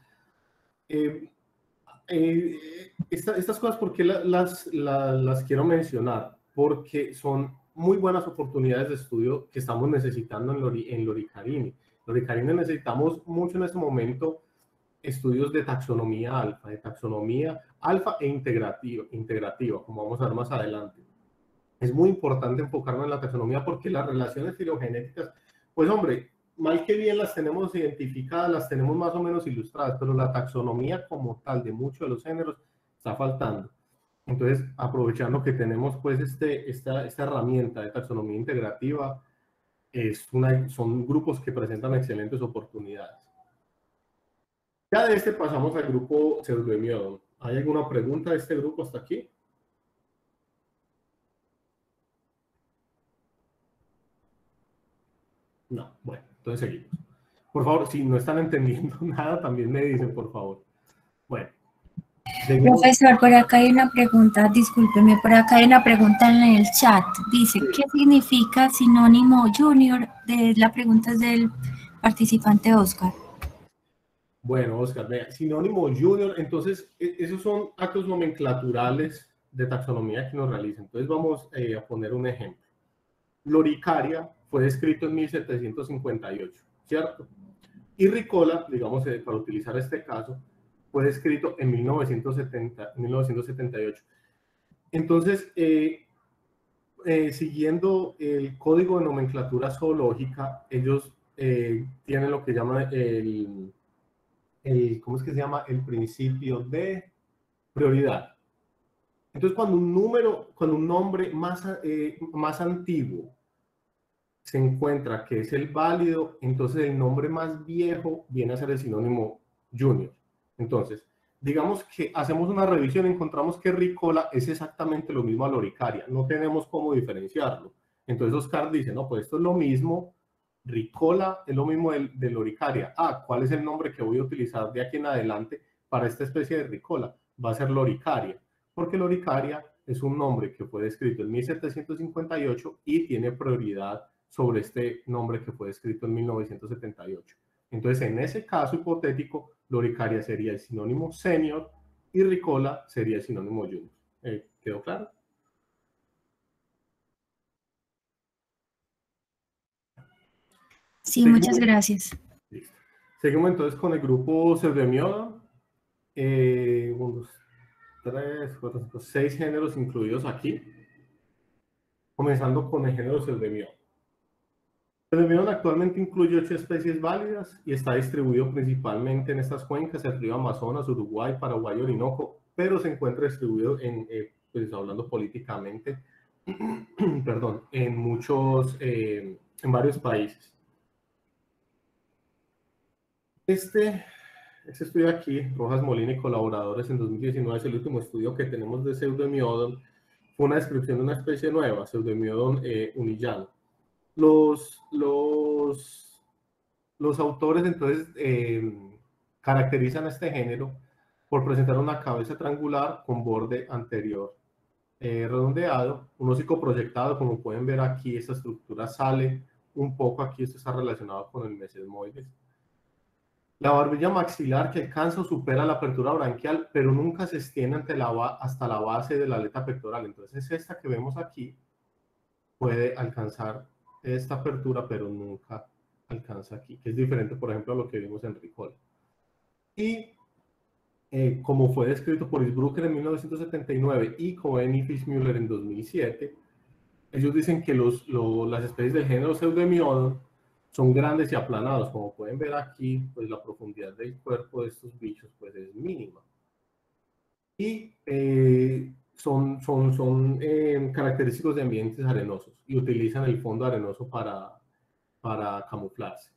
Estas cosas, ¿por qué las quiero mencionar? Porque son muy buenas oportunidades de estudio que estamos necesitando en Loricarini. Loricarini necesitamos mucho en este momento estudios de taxonomía alfa e integrativa, como vamos a ver más adelante. Es muy importante enfocarnos en la taxonomía porque las relaciones filogenéticas, pues hombre, mal que bien las tenemos identificadas, las tenemos más o menos ilustradas, pero la taxonomía como tal de muchos de los géneros está faltando. Entonces, aprovechando que tenemos pues esta herramienta de taxonomía integrativa, son grupos que presentan excelentes oportunidades. Ya de este pasamos al grupo Pseudomyodon. ¿Hay alguna pregunta de este grupo hasta aquí? No, bueno, entonces seguimos. Por favor, si no están entendiendo nada, también me dicen, por favor. Bueno. Seguimos. Profesor, por acá hay una pregunta, discúlpeme, por acá hay una pregunta en el chat. Dice, sí. ¿Qué significa sinónimo junior? La pregunta es del participante Oscar. Bueno, Oscar, vea, sinónimo junior, entonces, esos son actos nomenclaturales de taxonomía que nos realizan. Entonces, vamos a poner un ejemplo. Loricaria fue descrito en 1758, ¿cierto? Y Ricola, digamos, para utilizar este caso, fue descrito en 1978. Entonces, siguiendo el código de nomenclatura zoológica, ellos tienen lo que llaman ¿cómo es que se llama? El principio de prioridad. Entonces, cuando un nombre más antiguo se encuentra que es el válido, entonces el nombre más viejo viene a ser el sinónimo junior. Entonces, digamos que hacemos una revisión y encontramos que Ricola es exactamente lo mismo a Loricaria. No tenemos cómo diferenciarlo. Entonces Oscar dice, no, pues esto es lo mismo, Ricola es lo mismo de Loricaria. Ah, ¿cuál es el nombre que voy a utilizar de aquí en adelante para esta especie de Ricola? Va a ser Loricaria, porque Loricaria es un nombre que fue descrito en 1758 y tiene prioridad sobre este nombre que fue escrito en 1978. Entonces, en ese caso hipotético, Loricaria sería el sinónimo senior y Ricola sería el sinónimo junior. ¿Quedó claro? Sí, seguimos, muchas gracias. Listo. Seguimos entonces con el grupo Cerdemiodon. 6 géneros incluidos aquí. Comenzando con el género Pseudemiodon. Pseudemiodon actualmente incluye 8 especies válidas y está distribuido principalmente en estas cuencas, el río Amazonas, Uruguay, Paraguay, Orinoco, pero se encuentra distribuido en, pues hablando políticamente, perdón, en muchos, en varios países. Este estudio aquí, Rojas Molina y colaboradores en 2019, es el último estudio que tenemos de Pseudemiodon. Fue una descripción de una especie nueva, Pseudemiodon unillano. Los autores entonces caracterizan a este género por presentar una cabeza triangular con borde anterior redondeado, un hocico proyectado, como pueden ver aquí, esta estructura sale un poco aquí, esto está relacionado con el mesesmoides. La barbilla maxilar que alcanza o supera la apertura branquial, pero nunca se extiende hasta la base de la aleta pectoral. Entonces esta que vemos aquí puede alcanzar esta apertura, pero nunca alcanza aquí, que es diferente, por ejemplo, a lo que vimos en Ricola. Y como fue descrito por Isbrucker en 1979 y Coven y Fischmüller en 2007, ellos dicen que las especies del género Pseudemiodon son grandes y aplanados. Como pueden ver aquí, pues la profundidad del cuerpo de estos bichos pues es mínima. Y son característicos de ambientes arenosos y utilizan el fondo arenoso para camuflarse.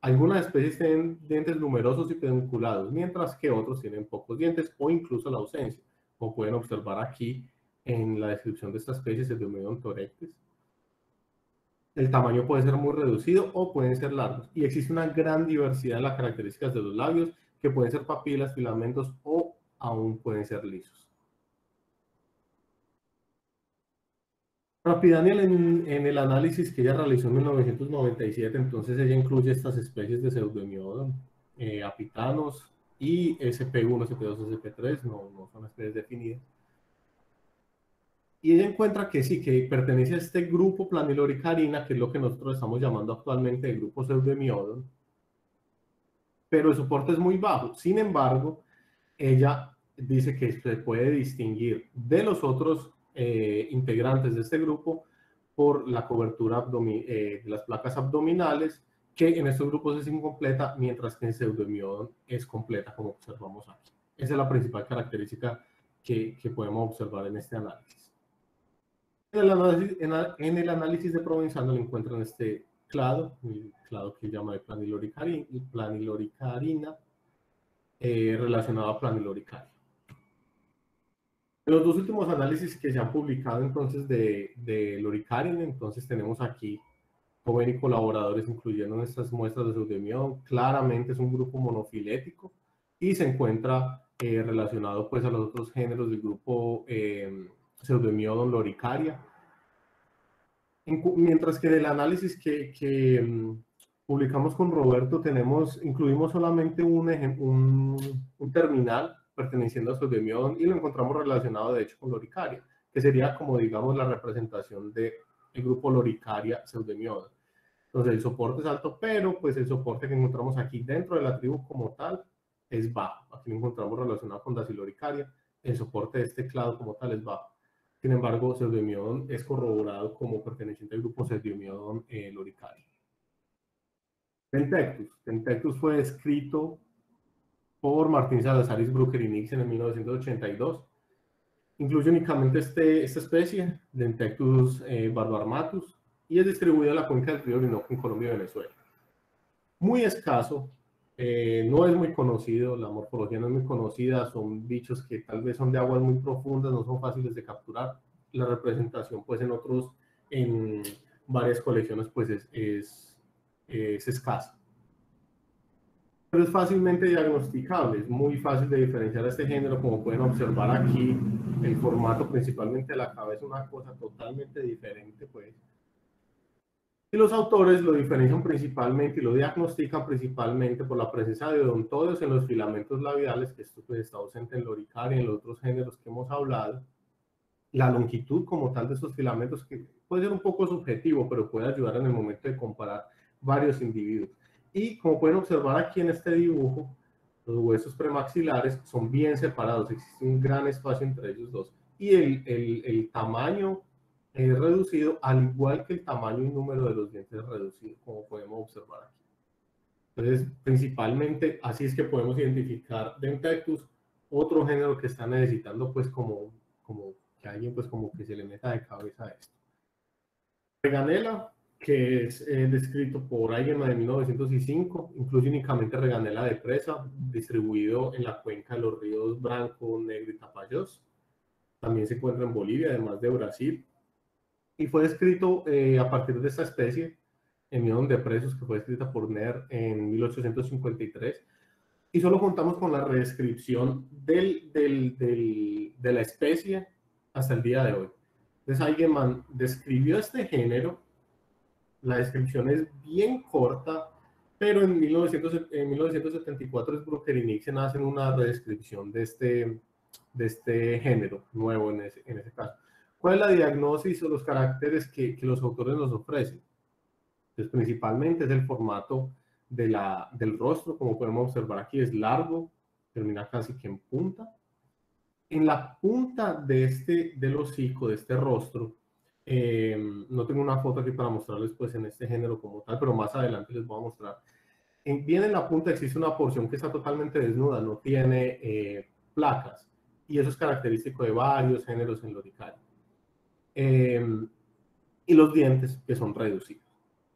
Algunas especies tienen dientes numerosos y pedunculados, mientras que otros tienen pocos dientes o incluso la ausencia, como pueden observar aquí en la descripción de estas especies de Pseudomyodontorectes. El tamaño puede ser muy reducido o pueden ser largos. Y existe una gran diversidad en las características de los labios, que pueden ser papilas, filamentos o aún pueden ser lisos. Rapidaniel, en el análisis que ella realizó en 1997, entonces ella incluye estas especies de Pseudomyodon, apitanos y SP1, SP2, SP3, no son especies definidas. Y ella encuentra que sí, que pertenece a este grupo Planiloricarina, que es lo que nosotros estamos llamando actualmente el grupo Pseudemiodon, pero el soporte es muy bajo. Sin embargo, ella dice que se puede distinguir de los otros integrantes de este grupo por la cobertura de las placas abdominales, que en estos grupos es incompleta, mientras que en Pseudemiodon es completa, como observamos aquí. Esa es la principal característica que podemos observar en este análisis. En el análisis de Provenzano le encuentran este clado, el clado que llama de Planiloricarina, relacionado a Planiloricaria. En los dos últimos análisis que se han publicado entonces de Loricarina, entonces tenemos aquí Coven y colaboradores incluyendo estas muestras de Pseudemiodon. Claramente es un grupo monofilético y se encuentra relacionado pues a los otros géneros del grupo Pseudomyodon Loricaria. Mientras que del análisis que publicamos con Roberto incluimos solamente un terminal perteneciente a Pseudomyodon y lo encontramos relacionado de hecho con Loricaria, que sería como digamos la representación del grupo Loricaria Pseudomyodon. Entonces el soporte es alto, pero pues el soporte que encontramos aquí dentro de la tribu como tal es bajo. Aquí lo encontramos relacionado con Daciloricaria, el soporte de este clado como tal es bajo. Sin embargo, Pseudomyodon es corroborado como perteneciente al grupo Pseudomyodon Loricari. Dentectus. Dentectus fue descrito por Martín Salazar, Isbrucker y Nixon en 1982. Incluye únicamente esta especie, Dentectus barbarmatus, y es distribuido en la cuenca del río Orinoco en Colombia y Venezuela. Muy escaso, no es muy conocido, la morfología no es muy conocida, son bichos que tal vez son de aguas muy profundas, no son fáciles de capturar. La representación pues en varias colecciones pues es escasa. Pero es fácilmente diagnosticable, es muy fácil de diferenciar a este género, como pueden observar aquí, el formato principalmente de la cabeza, una cosa totalmente diferente pues. Y los autores lo diferencian principalmente y lo diagnostican principalmente por la presencia de odontoides en los filamentos labiales, que esto pues está ausente en Loricaria y en los otros géneros que hemos hablado. La longitud como tal de estos filamentos, que puede ser un poco subjetivo, pero puede ayudar en el momento de comparar varios individuos. Y como pueden observar aquí en este dibujo, los huesos premaxilares son bien separados, existe un gran espacio entre ellos dos. Y el tamaño es reducido, al igual que el tamaño y número de los dientes es reducido, como podemos observar aquí. Entonces, principalmente, así es que podemos identificar Dentectus, otro género que está necesitando, pues, como que alguien, pues, como que se le meta de cabeza a esto. Peganela, que es descrito por alguien de 1905, incluso únicamente Reganela de presa, distribuido en la cuenca de los ríos Branco, Negro y Tapajós. También se encuentra en Bolivia, además de Brasil. Y fue descrito a partir de esta especie, en Miodon de Presos, que fue escrita por Ner en 1853. Y solo contamos con la redescripción de la especie hasta el día de hoy. Entonces, Eigenman describió este género. La descripción es bien corta, pero en 1974 Isbrucker y Nixon hacen una redescripción de este género nuevo en ese caso. ¿Cuál es la diagnosis o los caracteres que los autores nos ofrecen? Entonces, principalmente es el formato del rostro, como podemos observar aquí, es largo, termina casi que en punta. En la punta del hocico, de este rostro, no tengo una foto aquí para mostrarles pues en este género como tal, pero más adelante les voy a mostrar. Bien en la punta existe una porción que está totalmente desnuda, no tiene placas, y eso es característico de varios géneros en Loricaria. Y los dientes, que son reducidos.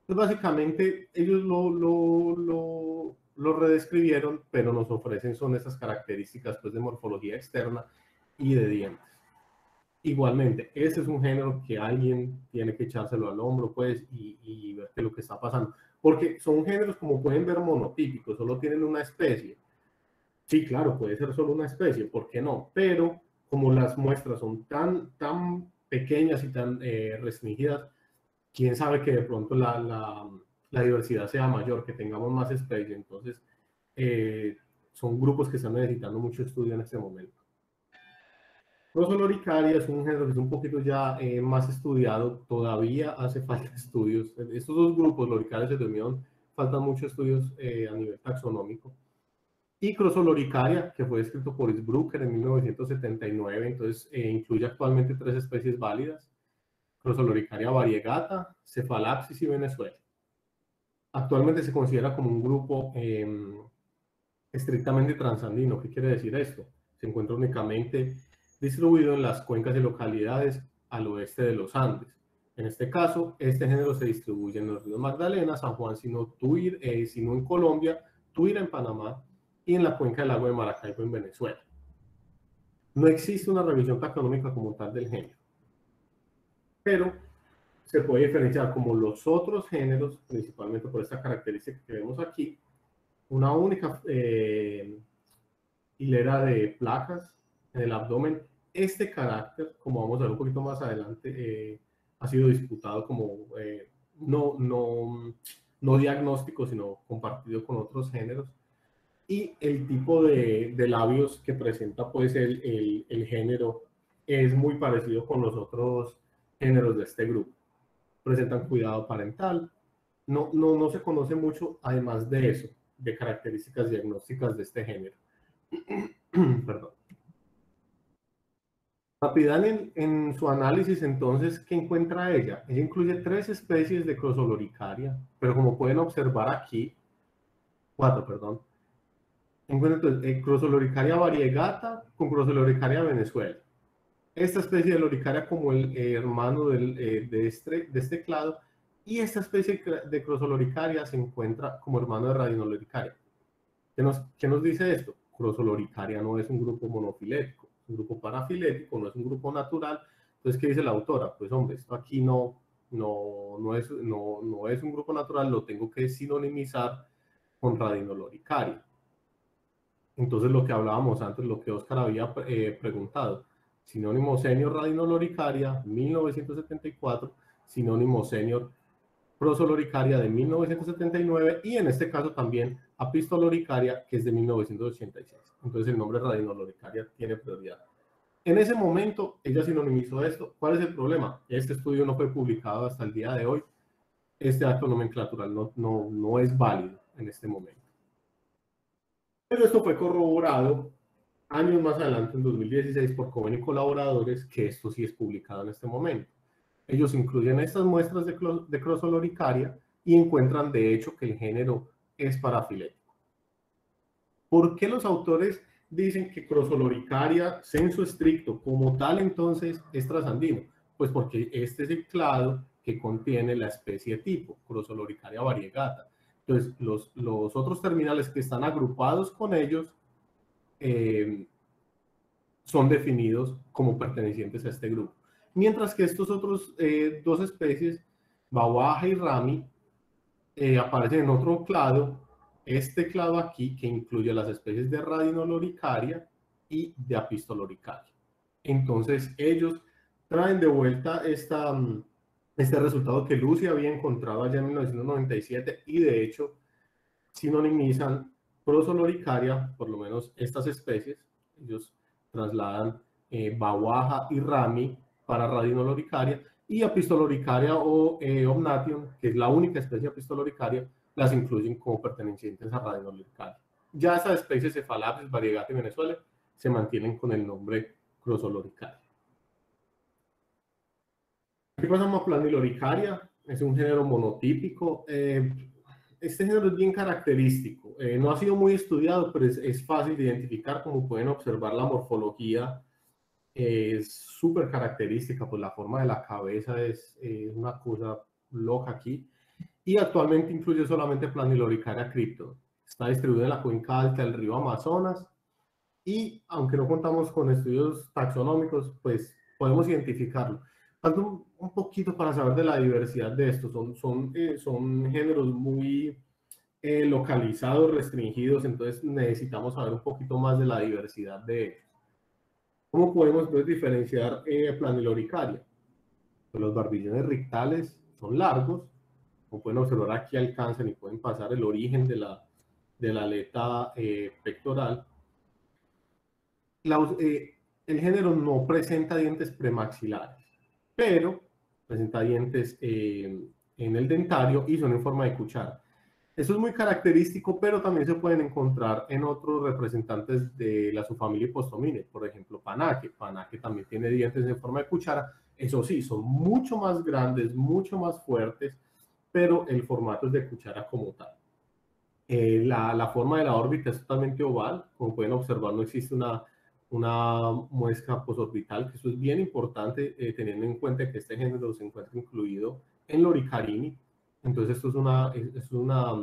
Entonces, básicamente ellos lo redescribieron, pero nos ofrecen son esas características pues de morfología externa y de dientes. Igualmente, ese es un género que alguien tiene que echárselo al hombro, pues, y ver qué es lo que está pasando. Porque son géneros, como pueden ver, monotípicos, solo tienen una especie. Sí, claro, puede ser solo una especie, ¿por qué no? Pero, como las muestras son tan pequeñas y tan restringidas, quién sabe que de pronto la diversidad sea mayor, que tengamos más especies. Entonces, son grupos que están necesitando mucho estudio en este momento. Proloricaria es un género que es un poquito ya más estudiado, todavía hace falta estudios. Estos dos grupos, Loricaria y Cerdemiodon, faltan muchos estudios a nivel taxonómico. Y Crossoloricaria, que fue descrito por Isbrucker en 1979, entonces incluye actualmente 3 especies válidas. Crossoloricaria variegata, Cefalapsis y Venezuela. Actualmente se considera como un grupo estrictamente transandino. ¿Qué quiere decir esto? Se encuentra únicamente distribuido en las cuencas y localidades al oeste de los Andes. En este caso, este género se distribuye en los ríos Magdalena, San Juan, Sinú en Colombia, Tuira en Panamá y en la cuenca del lago de Maracaibo en Venezuela. No existe una revisión taxonómica como tal del género, pero se puede diferenciar como los otros géneros, principalmente por esta característica que vemos aquí, una única hilera de placas en el abdomen. Este carácter, como vamos a ver un poquito más adelante, ha sido disputado como no diagnóstico, sino compartido con otros géneros. Y el tipo de labios que presenta pues el género es muy parecido con los otros géneros de este grupo. Presentan cuidado parental. No se conoce mucho, además de eso, de características diagnósticas de este género. Perdón. Rapidaniel, en su análisis, entonces, ¿qué encuentra ella? Ella incluye 3 especies de Crossoloricaria, pero como pueden observar aquí, 4, perdón. Encuentra entonces Crossoloricaria variegata con Crossoloricaria Venezuela. Esta especie de Loricaria como el hermano de este clado, y esta especie de Crossoloricaria se encuentra como hermano de Radinoloricaria. ¿Qué nos dice esto? Crossoloricaria no es un grupo monofilético, un grupo parafilético, no es un grupo natural. Entonces, ¿qué dice la autora? Pues hombre, esto aquí no es un grupo natural, lo tengo que sinonimizar con Radinoloricaria. Entonces, lo que hablábamos antes, lo que Oscar había preguntado, sinónimo senior Radinoloricaria, 1974, sinónimo senior Proloricaria de 1979 y en este caso también Apistoloricaria, que es de 1986. Entonces el nombre Radinoloricaria tiene prioridad. En ese momento ella sinonimizó esto. ¿Cuál es el problema? Este estudio no fue publicado hasta el día de hoy. Este acto nomenclatural no es válido en este momento. Pero esto fue corroborado años más adelante, en 2016, por Coven y colaboradores, que esto sí es publicado en este momento. Ellos incluyen estas muestras de Crozoloricaria y encuentran de hecho que el género es parafilético. ¿Por qué los autores dicen que Crozoloricaria, sensu estricto, como tal entonces es trasandino? Pues porque este es el clado que contiene la especie tipo, Crozoloricaria variegata. Entonces los otros terminales que están agrupados con ellos son definidos como pertenecientes a este grupo. Mientras que estos otros dos especies, Bawaja y Rami, aparecen en otro clado, este clado aquí, que incluye las especies de Radinoloricaria y de Apistoloricaria. Entonces ellos traen de vuelta este resultado que Lucia había encontrado allá en 1997 y de hecho sinonimizan Proloricaria, por lo menos estas especies. Ellos trasladan Bawaja y Rami para Radinoloricaria, y Apistoloricaria o Omnation, que es la única especie Apistoloricaria, las incluyen como pertenecientes a Radinoloricaria. Ya esas especies Cephalapis, variegata y Venezuela, se mantienen con el nombre Crozoloricaria. Aquí pasamos a Planiloricaria, es un género monotípico. Este género es bien característico, no ha sido muy estudiado, pero es fácil de identificar, como pueden observar la morfología. Es súper característica, pues la forma de la cabeza es una cosa loca aquí. Y actualmente incluye solamente Planiloricaria crypto. Está distribuida en la cuenca alta del río Amazonas. Y aunque no contamos con estudios taxonómicos, pues podemos identificarlo. Tanto un poquito para saber de la diversidad de estos. Son géneros muy localizados, restringidos. Entonces necesitamos saber un poquito más de la diversidad de ellos. ¿Cómo podemos entonces diferenciar Planiloricaria? Pues los barbillones rictales son largos, como pueden observar aquí alcanzan y pueden pasar el origen de la aleta pectoral. El género no presenta dientes premaxilares, pero presenta dientes en el dentario y son en forma de cuchara. Eso es muy característico, pero también se pueden encontrar en otros representantes de la subfamilia Hypostominae, por ejemplo, Panaque. Panaque también tiene dientes en forma de cuchara. Eso sí, son mucho más grandes, mucho más fuertes, pero el formato es de cuchara como tal. La forma de la órbita es totalmente oval. Como pueden observar, no existe una muesca posorbital, que eso es bien importante, teniendo en cuenta que este género se encuentra incluido en Loricarini. Entonces esto es una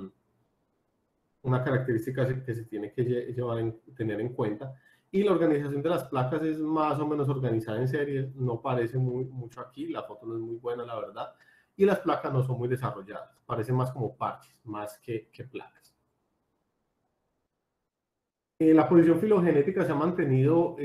característica que se tiene que tener en cuenta. Y la organización de las placas es más o menos organizada en serie, no parece mucho aquí, la foto no es muy buena la verdad. Y las placas no son muy desarrolladas, parecen más como parches, más que placas. La posición filogenética se ha mantenido,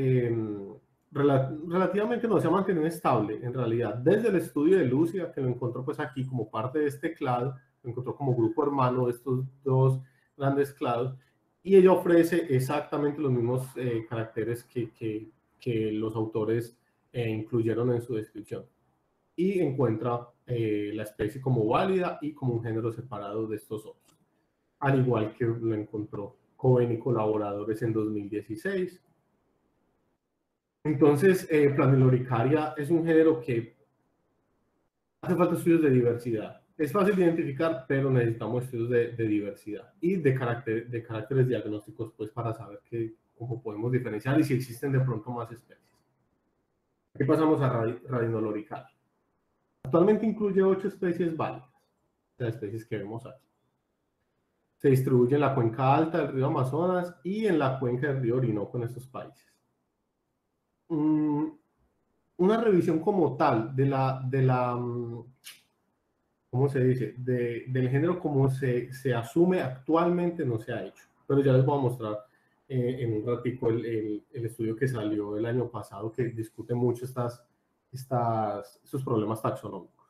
relativamente no se ha mantenido estable, en realidad, desde el estudio de Lucia, que lo encontró pues aquí como parte de este clado, lo encontró como grupo hermano de estos dos grandes clados, y ella ofrece exactamente los mismos caracteres que los autores incluyeron en su descripción, y encuentra la especie como válida y como un género separado de estos otros, al igual que lo encontró Coven y colaboradores en 2016. Entonces, Planiloricaria es un género que hace falta estudios de diversidad. Es fácil de identificar, pero necesitamos estudios de diversidad y de caracteres diagnósticos, pues para saber cómo podemos diferenciar y si existen de pronto más especies. Aquí pasamos a Radinoloricaria. Actualmente incluye 8 especies válidas, las especies que vemos aquí. Se distribuye en la cuenca alta del río Amazonas y en la cuenca del río Orinoco en estos países. Una revisión como tal del género como se asume actualmente no se ha hecho, pero ya les voy a mostrar en un ratico el estudio que salió el año pasado que discute mucho estos problemas taxonómicos.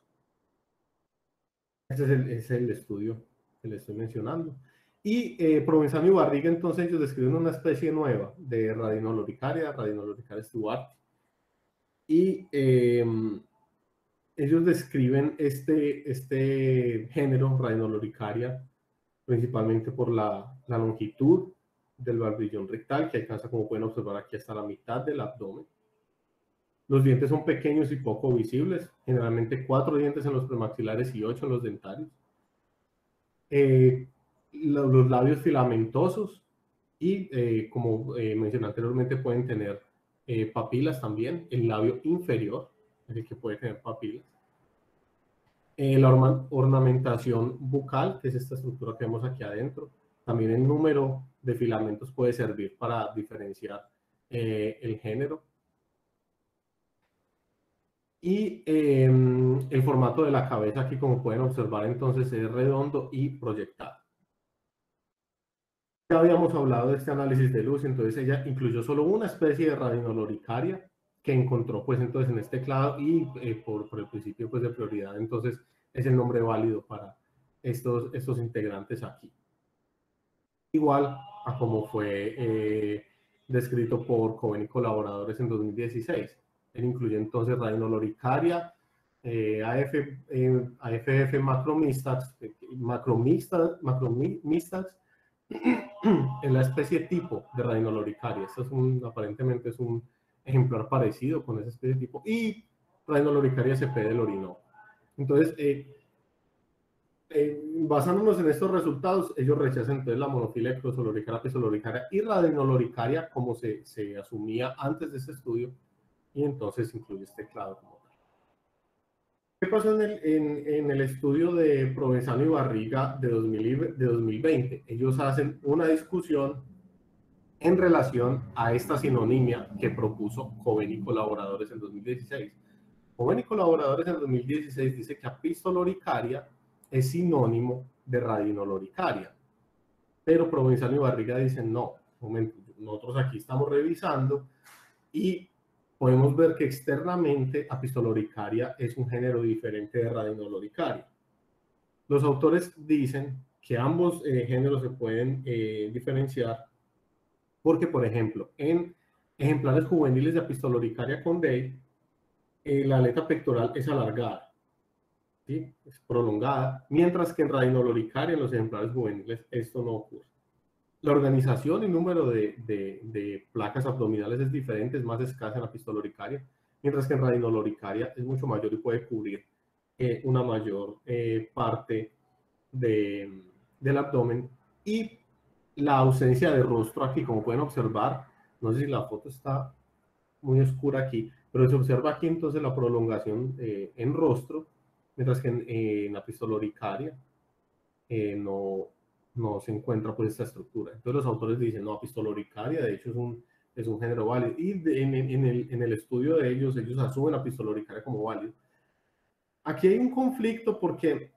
Este es el estudio que le estoy mencionando. Y Provenzano y Barriga, entonces, ellos describen una especie nueva de Radinoloricaria, Radinoloricaria Stuart. Y ellos describen este género, Radinoloricaria, principalmente por la longitud del barbillón rectal, que alcanza, como pueden observar aquí, hasta la mitad del abdomen. Los dientes son pequeños y poco visibles, generalmente 4 dientes en los premaxilares y 8 en los dentarios. Los labios filamentosos y, como mencioné anteriormente, pueden tener papilas también. El labio inferior es el que puede tener papilas. La ornamentación bucal, que es esta estructura que vemos aquí adentro. También el número de filamentos puede servir para diferenciar el género. Y el formato de la cabeza aquí, como pueden observar, entonces es redondo y proyectado. Ya habíamos hablado de este análisis de luz, entonces ella incluyó solo una especie de Radinoloricaria que encontró, pues, entonces en este clado, y por el principio, pues, de prioridad, entonces es el nombre válido para estos integrantes aquí. Igual a como fue descrito por Coven y colaboradores en 2016. Él incluye entonces Radinoloricaria, AFF macromistas, en la especie tipo de Radinoloricaria. Esto es aparentemente es un ejemplar parecido con esa especie tipo, y Radinoloricaria CP del Orinoco. Entonces, basándonos en estos resultados, ellos rechazan entonces la monofilia de Proloricaria, Pseudoloricaria y Radinoloricaria como se asumía antes de este estudio, y entonces incluye este clado como tal. ¿Qué pasó en el estudio de Provenzano y Barriga de 2020? Ellos hacen una discusión en relación a esta sinonimia que propuso Coven y colaboradores en 2016. Coven y colaboradores en 2016 dice que Apistoloricaria es sinónimo de Radinoloricaria, pero Provenzano y Barriga dicen no, un momento, nosotros aquí estamos revisando y podemos ver que externamente Apistoloricaria es un género diferente de Radinoloricaria. Los autores dicen que ambos géneros se pueden diferenciar porque, por ejemplo, en ejemplares juveniles de Apistoloricaria condae, la aleta pectoral es alargada, ¿sí? Es prolongada, mientras que en Radinoloricaria, en los ejemplares juveniles, esto no ocurre. La organización y número de placas abdominales es diferente, es más escasa en Apistoloricaria, mientras que en Radinoloricaria es mucho mayor y puede cubrir una mayor parte del abdomen. Y la ausencia de rostro aquí, como pueden observar, no sé si la foto está muy oscura aquí, pero se observa aquí entonces la prolongación en rostro, mientras que en Apistoloricaria no se encuentra, pues, esta estructura. Entonces los autores dicen, no, Apistoloricaria de hecho es un género válido. Y en el estudio de ellos asumen Apistoloricaria como válido. Aquí hay un conflicto porque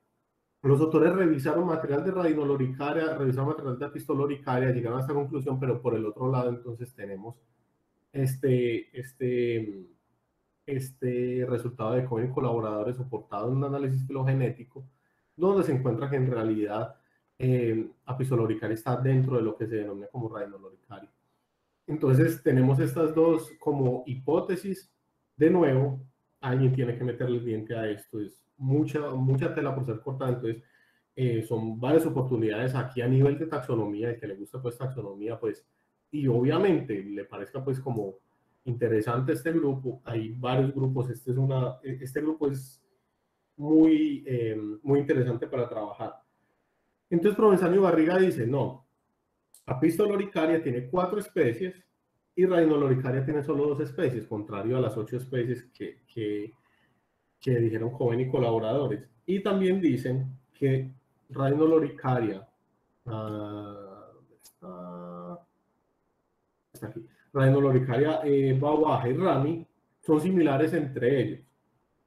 los autores revisaron material de Radinoloricaria, revisaron material de Apistoloricaria, llegaron a esta conclusión, pero por el otro lado entonces tenemos este resultado de Coven y colaboradores soportado en un análisis filogenético, donde se encuentra que en realidad Apistoloricaria está dentro de lo que se denomina como Radinoloricaria. Entonces tenemos estas dos como hipótesis. De nuevo, alguien tiene que meterle el diente a esto, es mucha tela por ser cortada. Entonces son varias oportunidades aquí a nivel de taxonomía, el que le gusta, pues, taxonomía, pues, y obviamente le parezca, pues, como interesante este grupo. Hay varios grupos, este grupo es muy interesante para trabajar. Entonces Provenzano y Barriga dice, no, Apistoloricaria tiene 4 especies y Radinoloricaria tiene solo 2 especies, contrario a las 8 especies que dijeron Coven y colaboradores. Y también dicen que Radinoloricaria, está aquí, Radinoloricaria Babaja y Rami son similares entre ellos,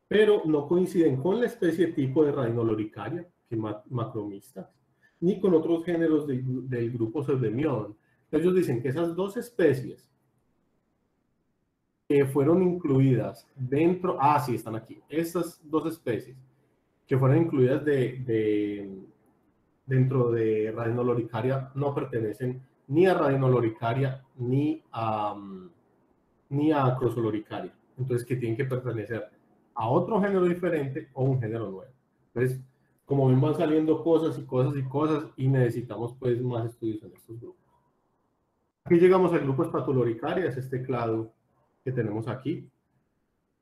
pero no coinciden con la especie tipo de Radinoloricaria, que macromistas, ni con otros géneros del grupo Pseudemiodon. Ellos dicen que esas 2 especies que fueron incluidas dentro, sí, están aquí, estas 2 especies que fueron incluidas dentro de Radinoloricaria no pertenecen ni a Radinoloricaria ni a Crosoloricaria. Entonces, que tienen que pertenecer a otro género diferente o un género nuevo. Entonces, como ven, van saliendo cosas y cosas y cosas y necesitamos pues más estudios en estos grupos. Aquí llegamos al grupo Spatuloricaria, es este clado que tenemos aquí.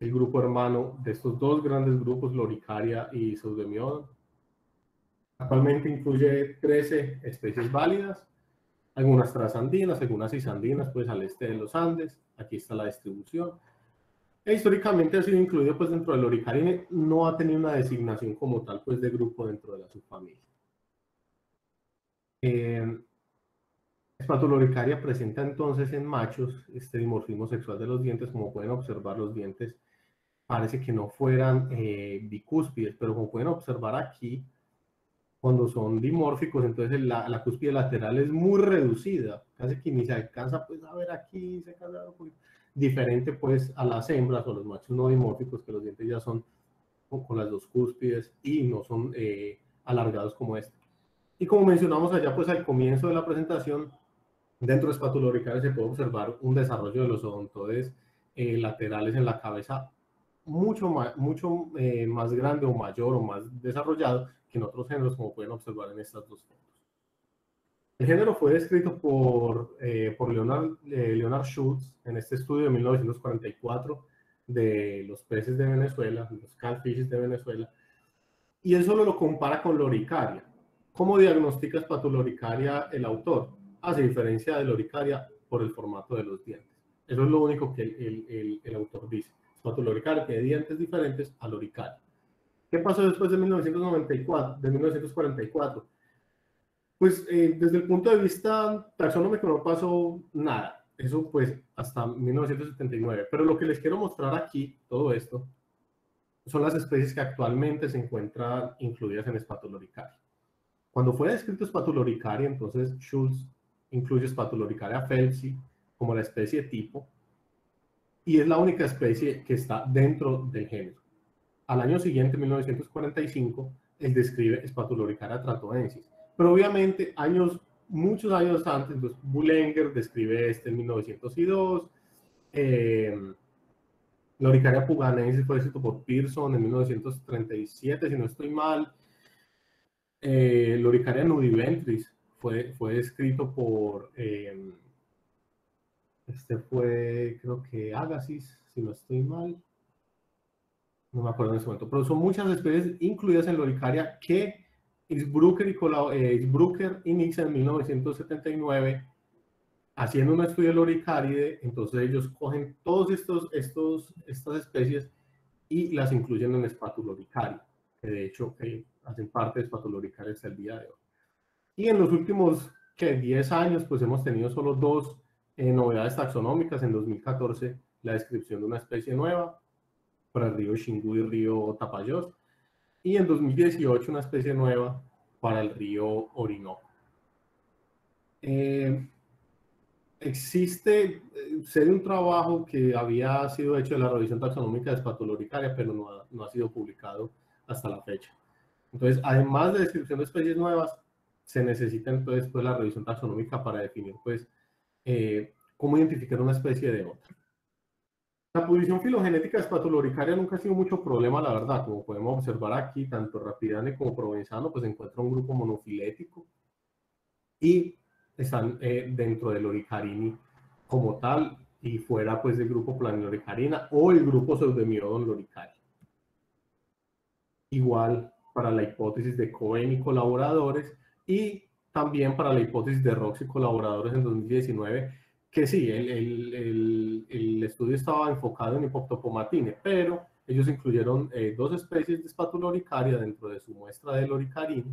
El grupo hermano de estos dos grandes grupos, Loricaria y Pseudemiodon. Actualmente incluye 13 especies válidas, algunas trasandinas, algunas isandinas, pues al este de los Andes. Aquí está la distribución. E históricamente ha sido incluido pues dentro de Loricarinae, no ha tenido una designación como tal pues de grupo dentro de la subfamilia. Spatuloricaria presenta entonces en machos este dimorfismo sexual de los dientes. Como pueden observar, los dientes parece que no fueran bicúspides, pero como pueden observar aquí, cuando son dimórficos, entonces la cúspide lateral es muy reducida, casi que ni se alcanza pues a ver aquí, se alcanza a ver un poquito. Diferente pues a las hembras o a los machos no dimórficos, que los dientes ya son con las dos cúspides y no son alargados como este. Y como mencionamos allá pues al comienzo de la presentación, dentro de Spatuloricaria se puede observar un desarrollo de los odontoides laterales en la cabeza mucho más grande o mayor o más desarrollado que en otros géneros, como pueden observar en estas dos fotos. El género fue descrito por Leonard Schultz en este estudio de 1944 de los peces de Venezuela, los catfishes de Venezuela, y él solo lo compara con Loricaria. ¿Cómo diagnostica Spatuloricaria el autor? Hace diferencia de Loricaria por el formato de los dientes. Eso es lo único que el autor dice. Spatuloricaria tiene dientes diferentes a Loricaria. ¿Qué pasó después de 1944? Pues desde el punto de vista taxonómico no pasó nada, eso pues hasta 1979. Pero lo que les quiero mostrar aquí, todo esto, son las especies que actualmente se encuentran incluidas en Spatuloricaria. Cuando fue descrito Spatuloricaria, entonces Schultz incluye Spatuloricaria felsi como la especie tipo, y es la única especie que está dentro del género. Al año siguiente, 1945, él describe Spatuloricaria tratoensis. Pero obviamente, muchos años antes, pues, Bullenger describe este en 1902, Loricaria puganensis fue escrito por Pearson en 1937, si no estoy mal, Loricaria nudiventris fue escrito por, creo que Agassiz, si no estoy mal, no me acuerdo en ese momento, pero son muchas especies incluidas en Loricaria que Isbrucker y Nixon en 1979, haciendo un estudio de Loricariidae, entonces ellos cogen todas estas especies y las incluyen en Spatuloricaria, que de hecho hacen parte de Spatuloricaria hasta el día de hoy. Y en los últimos 10 años, pues hemos tenido solo dos novedades taxonómicas. En 2014, la descripción de una especie nueva, para el río Xingu y el río Tapayós. Y en 2018 una especie nueva para el río Orinoco. Sé de un trabajo que había sido hecho de la revisión taxonómica de Spatuloricaria, pero no ha sido publicado hasta la fecha. Entonces, además de descripción de especies nuevas, se necesita entonces pues, la revisión taxonómica para definir pues, cómo identificar una especie de otra. La posición filogenética de Spatuloricaria nunca ha sido mucho problema, la verdad. Como podemos observar aquí, tanto Rapidaniel como Provenzano pues encuentran un grupo monofilético y están dentro de Loricarini como tal y fuera pues del grupo Planiloricarina o el grupo Pseudomyodon Loricari. Igual para la hipótesis de Coven y colaboradores y también para la hipótesis de Roxy y colaboradores en 2019, que sí, el estudio estaba enfocado en Hipoptopomatine, pero ellos incluyeron dos especies de Spatuloricaria dentro de su muestra de Loricarini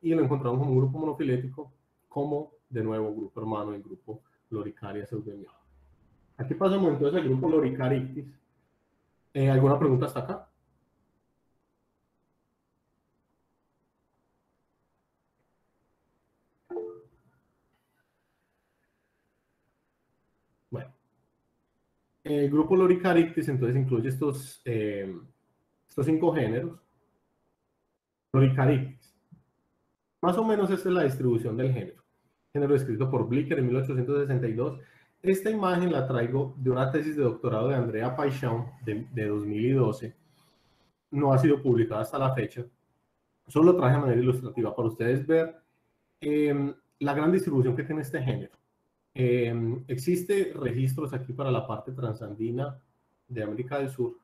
y lo encontraron como un grupo monofilético, como de nuevo grupo hermano del grupo Loricaria Pseudemiodon. Aquí pasamos entonces al grupo Loricarictis. ¿Alguna pregunta hasta acá? El grupo Loricarictis entonces incluye estos 5 géneros. Loricariidae. Más o menos esta es la distribución del género. Género escrito por Blicker en 1862. Esta imagen la traigo de una tesis de doctorado de Andrea Paixão de 2012. No ha sido publicada hasta la fecha. Solo traje de manera ilustrativa para ustedes ver la gran distribución que tiene este género. Existe registros aquí para la parte transandina de América del Sur,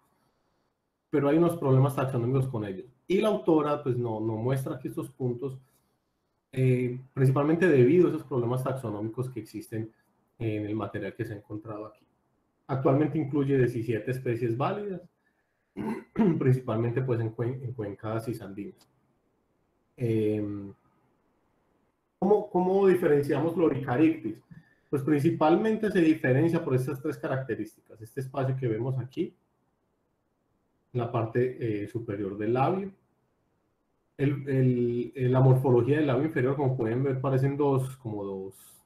pero hay unos problemas taxonómicos con ellos. Y la autora pues no muestra aquí estos puntos, principalmente debido a esos problemas taxonómicos que existen en el material que se ha encontrado aquí. Actualmente incluye 17 especies válidas, principalmente pues en cuencadas cisandinas. ¿Cómo diferenciamos Loricarictis? Pues principalmente se diferencia por estas tres características. Este espacio que vemos aquí, la parte superior del labio, la morfología del labio inferior, como pueden ver, parecen como dos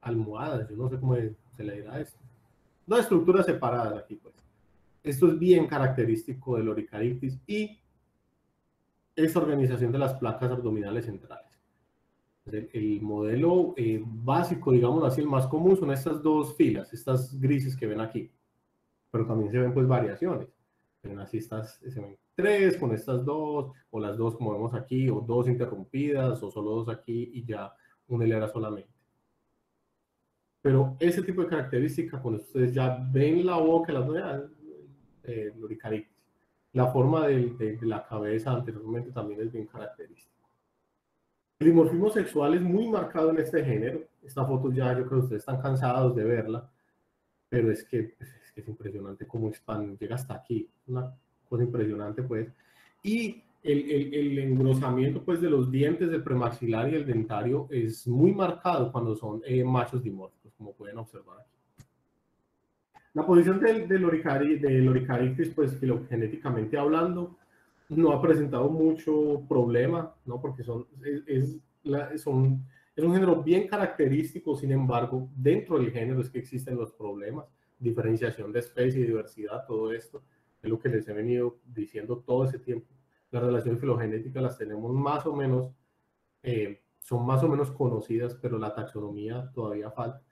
almohadas, yo no sé cómo se le dirá esto. Dos estructuras separadas aquí, pues. Esto es bien característico de Loricarictis y esta organización de las placas abdominales centrales. El modelo básico, digamos así, el más común son estas dos filas, estas grises que ven aquí. Pero también se ven pues variaciones. Ven así se ven tres con estas dos, o las dos como vemos aquí, o dos interrumpidas, o solo dos aquí y ya una hilera solamente. Pero ese tipo de características, cuando ustedes ya ven la boca, las Loricarictis. La forma de la cabeza anteriormente también es bien característica. El dimorfismo sexual es muy marcado en este género. Esta foto ya yo creo que ustedes están cansados de verla, pero es que es impresionante cómo expande, llega hasta aquí, una cosa impresionante pues. Y el engrosamiento pues de los dientes del premaxilar y el dentario es muy marcado cuando son machos dimórficos, como pueden observar aquí. La posición de Loricarictis pues filogenéticamente hablando no ha presentado mucho problema, ¿no? Porque es un género bien característico, sin embargo, dentro del género es que existen los problemas, diferenciación de especie, diversidad, todo esto, es lo que les he venido diciendo todo ese tiempo. Las relaciones filogenéticas las tenemos más o menos, son más o menos conocidas, pero la taxonomía todavía falta.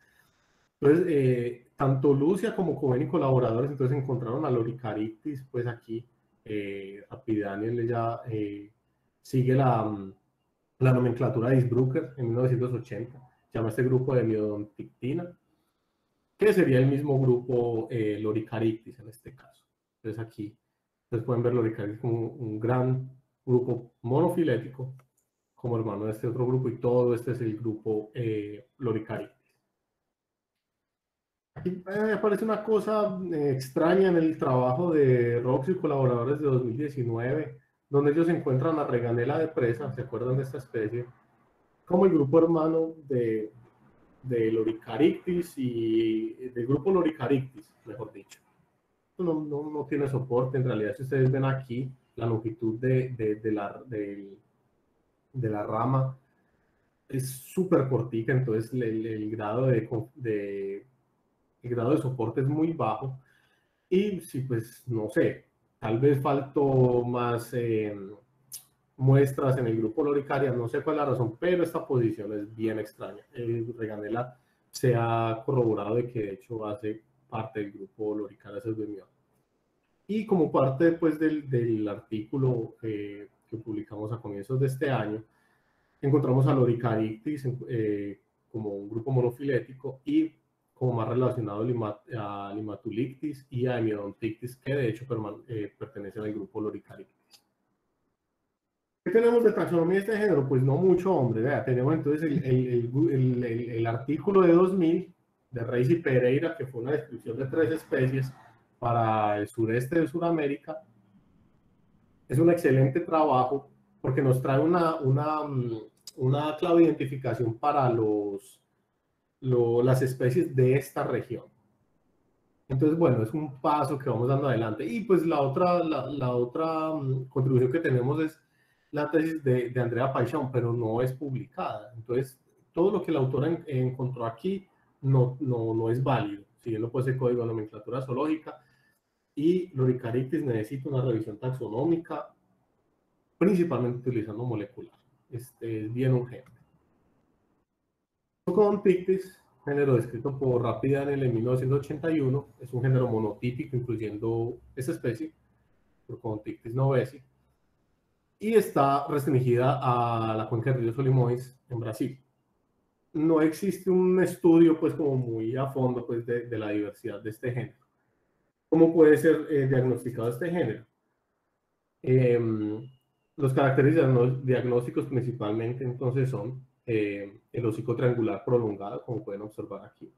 Entonces, tanto Lucia como Coven y colaboradores entonces encontraron a Loricarictis, pues aquí, Rapidaniel ya sigue la nomenclatura de Isbrucker en 1980, llama a este grupo de miodontictina, que sería el mismo grupo Loricarictis en este caso. Entonces aquí ustedes pueden ver Loricarictis como un gran grupo monofilético, como hermano de este otro grupo, y todo este es el grupo Loricarictis. Aquí aparece una cosa extraña en el trabajo de Roxy y colaboradores de 2019, donde ellos encuentran la reganela de presa, ¿se acuerdan de esta especie? Como el grupo hermano de Loricarictis y del grupo Loricarictis, mejor dicho. No tiene soporte, en realidad si ustedes ven aquí la longitud de la rama es súper cortica, entonces el grado de soporte es muy bajo y sí, pues no sé, tal vez faltó más muestras en el grupo Loricaria, no sé cuál es la razón, pero esta posición es bien extraña. El reganela se ha corroborado de que de hecho hace parte del grupo Loricaria Cerdemiodon. Y como parte pues del artículo que publicamos a comienzos de este año, encontramos a Loricarictis como un grupo monofilético y como más relacionado a Limatulictis y a Hemiodontictis, que de hecho pertenecen al grupo Loricarictis. ¿Qué tenemos de taxonomía de este género? Pues no mucho, hombre. Vea, tenemos entonces el artículo de 2000 de Reis y Pereira, que fue una descripción de 3 especies para el sureste de Sudamérica. Es un excelente trabajo porque nos trae una clave de identificación para las especies de esta región. Entonces, bueno, es un paso que vamos dando adelante. Y pues la otra contribución que tenemos es la tesis de Andrea Paixão, pero no es publicada. Entonces, todo lo que la autora encontró aquí no es válido, siguiendo pues el código de nomenclatura zoológica. Y Loricarictis necesita una revisión taxonómica principalmente utilizando molecular. Este es bien urgente. Coven, género descrito por Rapidaniel en 1981, es un género monotípico, incluyendo esta especie, Broquiloricaria novesi, y está restringida a la cuenca del río Solimões en Brasil. No existe un estudio, pues, como muy a fondo, pues, de la diversidad de este género. ¿Cómo puede ser diagnosticado este género? Los caracteres diagnósticos principalmente, entonces, son el hocico triangular prolongado, como pueden observar aquí.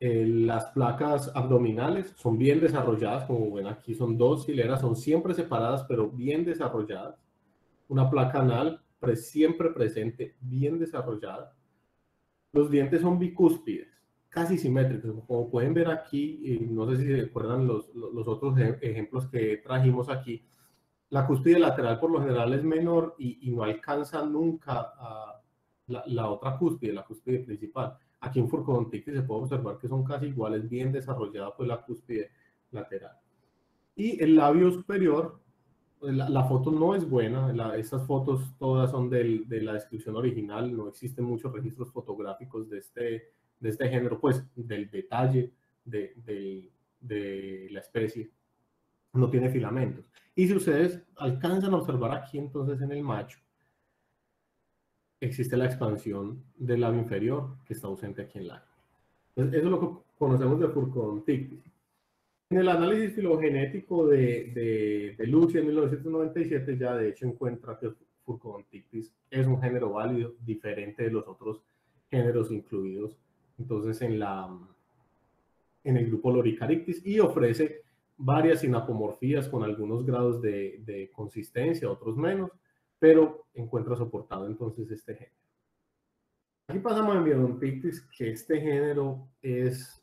Las placas abdominales son bien desarrolladas, como ven aquí son dos hileras, son siempre separadas, pero bien desarrolladas. Una placa anal siempre presente, bien desarrollada. Los dientes son bicúspides, casi simétricos, como pueden ver aquí. No sé si se recuerdan los otros ejemplos que trajimos aquí. La cúspide lateral por lo general es menor y no alcanza nunca a la otra cúspide, la cúspide principal. Aquí en Furcodontix se puede observar que son casi iguales, bien desarrollada, pues, la cúspide lateral. Y el labio superior, la foto no es buena, estas fotos todas son de la descripción original, no existen muchos registros fotográficos de este género, pues del detalle de la especie. No tiene filamentos. Y si ustedes alcanzan a observar aquí, entonces en el macho, existe la expansión del labio inferior que está ausente aquí en la. Entonces, eso es lo que conocemos de Furcodontix. En el análisis filogenético de Lucia en 1997, ya de hecho encuentra que Furcodontix es un género válido, diferente de los otros géneros incluidos, entonces, en el grupo Loricarictis, y ofrece varias sinapomorfías con algunos grados de consistencia, otros menos, pero encuentra soportado entonces este género. Aquí pasamos a Pseudemiodon, que este género es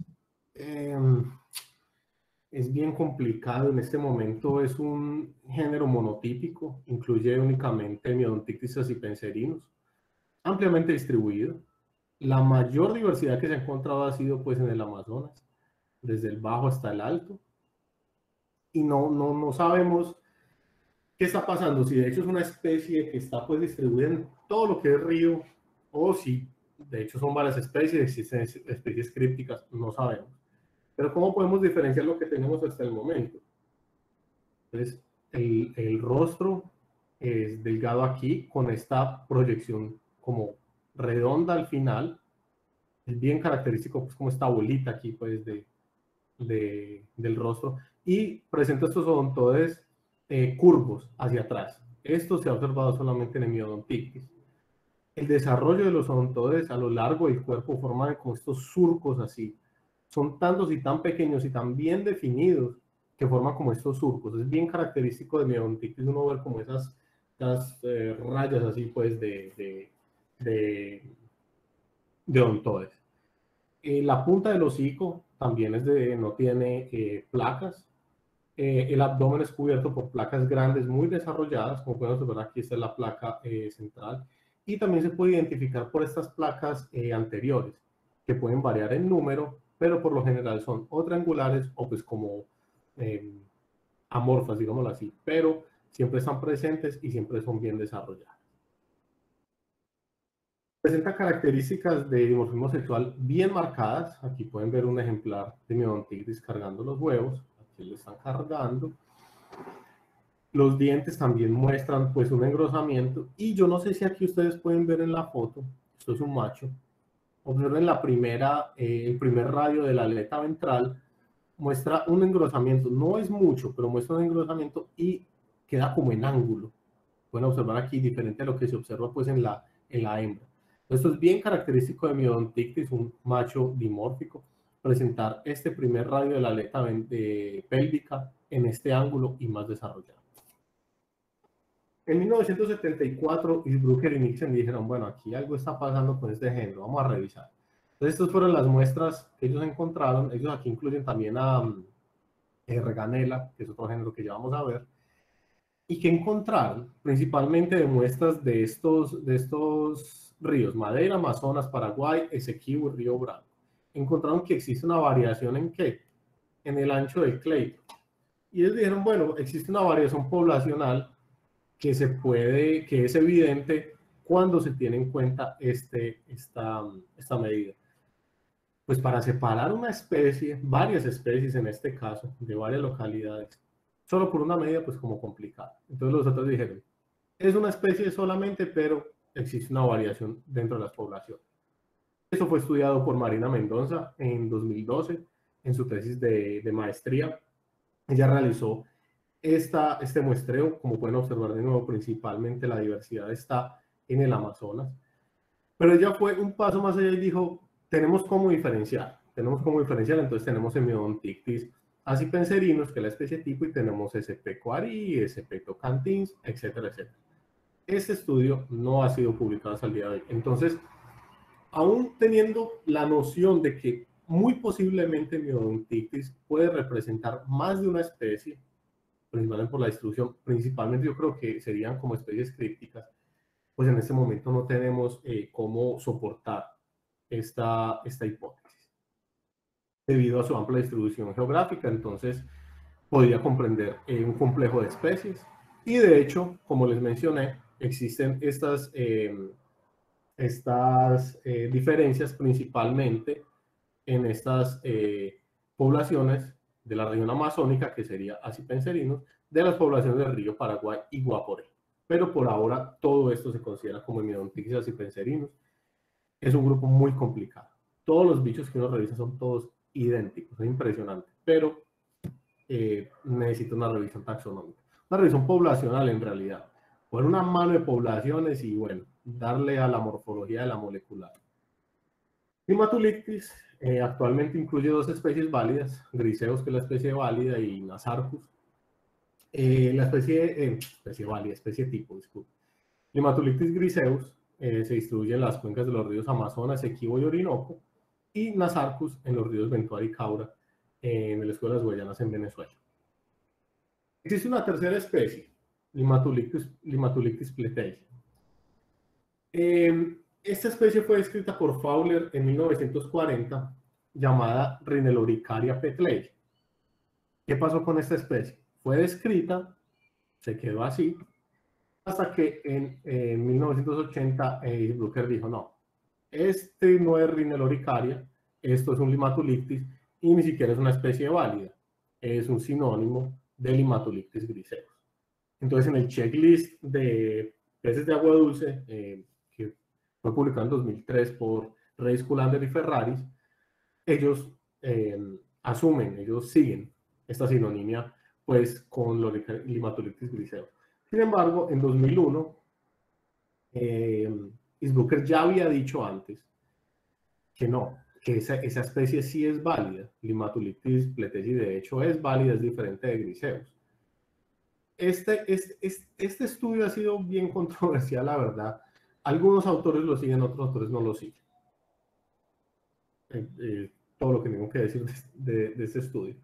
bien complicado. En este momento es un género monotípico, incluye únicamente Pseudomiodontictis acipenserinos, ampliamente distribuido. La mayor diversidad que se ha encontrado ha sido, pues, en el Amazonas, desde el bajo hasta el alto. Y no sabemos qué está pasando, si de hecho es una especie que está, pues, distribuida en todo lo que es río, o si de hecho son varias especies, existen especies crípticas, no sabemos. Pero ¿cómo podemos diferenciar lo que tenemos hasta el momento? Entonces, el rostro es delgado aquí, con esta proyección como redonda al final. Es bien característico, pues, como esta bolita aquí, pues, del rostro. Y presenta estos odontoides curvos hacia atrás. Esto se ha observado solamente en Pseudemiodontictis. El desarrollo de los odontoides a lo largo del cuerpo forman como estos surcos así. Son tantos y tan pequeños y tan bien definidos que forman como estos surcos. Es bien característico de Pseudemiodontictis uno ver como esas rayas así, pues, de odontoides. La punta del hocico también no tiene placas. El abdomen es cubierto por placas grandes muy desarrolladas, como pueden observar aquí, esta es la placa central, y también se puede identificar por estas placas anteriores, que pueden variar en número, pero por lo general son o triangulares o, pues, como amorfas, digámoslo así, pero siempre están presentes y siempre son bien desarrolladas. Presenta características de dimorfismo sexual bien marcadas. Aquí pueden ver un ejemplar de Pseudemiodontictis cargando los huevos. Aquí lo están cargando. Los dientes también muestran, pues, un engrosamiento. Y yo no sé si aquí ustedes pueden ver en la foto, esto es un macho. Observen el primer radio de la aleta ventral. Muestra un engrosamiento, no es mucho, pero muestra un engrosamiento y queda como en ángulo. Pueden observar aquí, diferente a lo que se observa, pues, en la hembra. Esto es bien característico de Pseudemiodontictis, un macho dimórfico, presentar este primer radio de la aleta pélvica en este ángulo y más desarrollado. En 1974, Isbrucker y Nixon dijeron, bueno, aquí algo está pasando con este género, vamos a revisar. Entonces, estas fueron las muestras que ellos encontraron. Ellos aquí incluyen también a Reganela, que es otro género que ya vamos a ver. Y que encontraron principalmente de muestras de estos ríos, Madeira, Amazonas, Paraguay, Esequibo y Río Branco. Encontraron que existe una variación en en el ancho del Cleito. Y ellos dijeron, bueno, existe una variación poblacional que se puede, que es evidente cuando se tiene en cuenta esta medida. Pues para separar una especie, varias especies en este caso, de varias localidades, solo por una medida, pues como complicada. Entonces los otros dijeron, es una especie solamente, pero existe una variación dentro de las poblaciones. Eso fue estudiado por Marina Mendoza en 2012, en su tesis de maestría. Ella realizó este muestreo, como pueden observar de nuevo, principalmente la diversidad está en el Amazonas. Pero ella fue un paso más allá y dijo, tenemos cómo diferenciar, entonces tenemos Hemiodontictis asipenserinos, que es la especie tipo, y tenemos SP Coarii, SP Tocantins, etcétera, etcétera. Este estudio no ha sido publicado hasta el día de hoy. Entonces, aún teniendo la noción de que muy posiblemente Hemiodontictis puede representar más de una especie, principalmente por la distribución, principalmente yo creo que serían como especies crípticas, pues en este momento no tenemos cómo soportar esta hipótesis. Debido a su amplia distribución geográfica, entonces podría comprender un complejo de especies. Y de hecho, como les mencioné, existen estas diferencias principalmente en estas poblaciones de la región amazónica, que sería asipenserinos, de las poblaciones del río Paraguay y Guaporé. Pero por ahora todo esto se considera como Hemiodontictis asipenserinos. Es un grupo muy complicado. Todos los bichos que uno revisa son todos idénticos, es impresionante, pero necesita una revisión taxonómica, una revisión poblacional en realidad, poner una mano de poblaciones y bueno, darle a la morfología de la molecular. Hematolictis actualmente incluye dos especies válidas, Griseus, que es la especie válida, y Nazarcus, especie tipo. Hematolictis griseus se distribuye en las cuencas de los ríos Amazonas, Equivo y Orinoco, y Nazarcus en los ríos Ventuari y Caura, en el escudo de las Guayanas en Venezuela. Existe una tercera especie, Hematolictis pletei. Esta especie fue descrita por Fowler en 1940, llamada Radinoloricaria pletei. ¿Qué pasó con esta especie? Fue descrita, se quedó así, hasta que en 1980 Isbrucker dijo, no, este no es Radinoloricaria, esto es un Hematolictis y ni siquiera es una especie válida, es un sinónimo del Hematolictis griseus. Entonces en el checklist de peces de agua dulce, que fue publicado en 2003 por Reis, Culander y Ferraris, ellos siguen esta sinonimia pues con Hematolictis griseus. Sin embargo, en 2001, Isbrucker ya había dicho antes que no, que esa especie sí es válida. Hematolictis pletei de hecho es válida, es diferente de griseus. Este estudio ha sido bien controversial, la verdad. Algunos autores lo siguen, otros autores no lo siguen. Todo lo que tengo que decir de este estudio.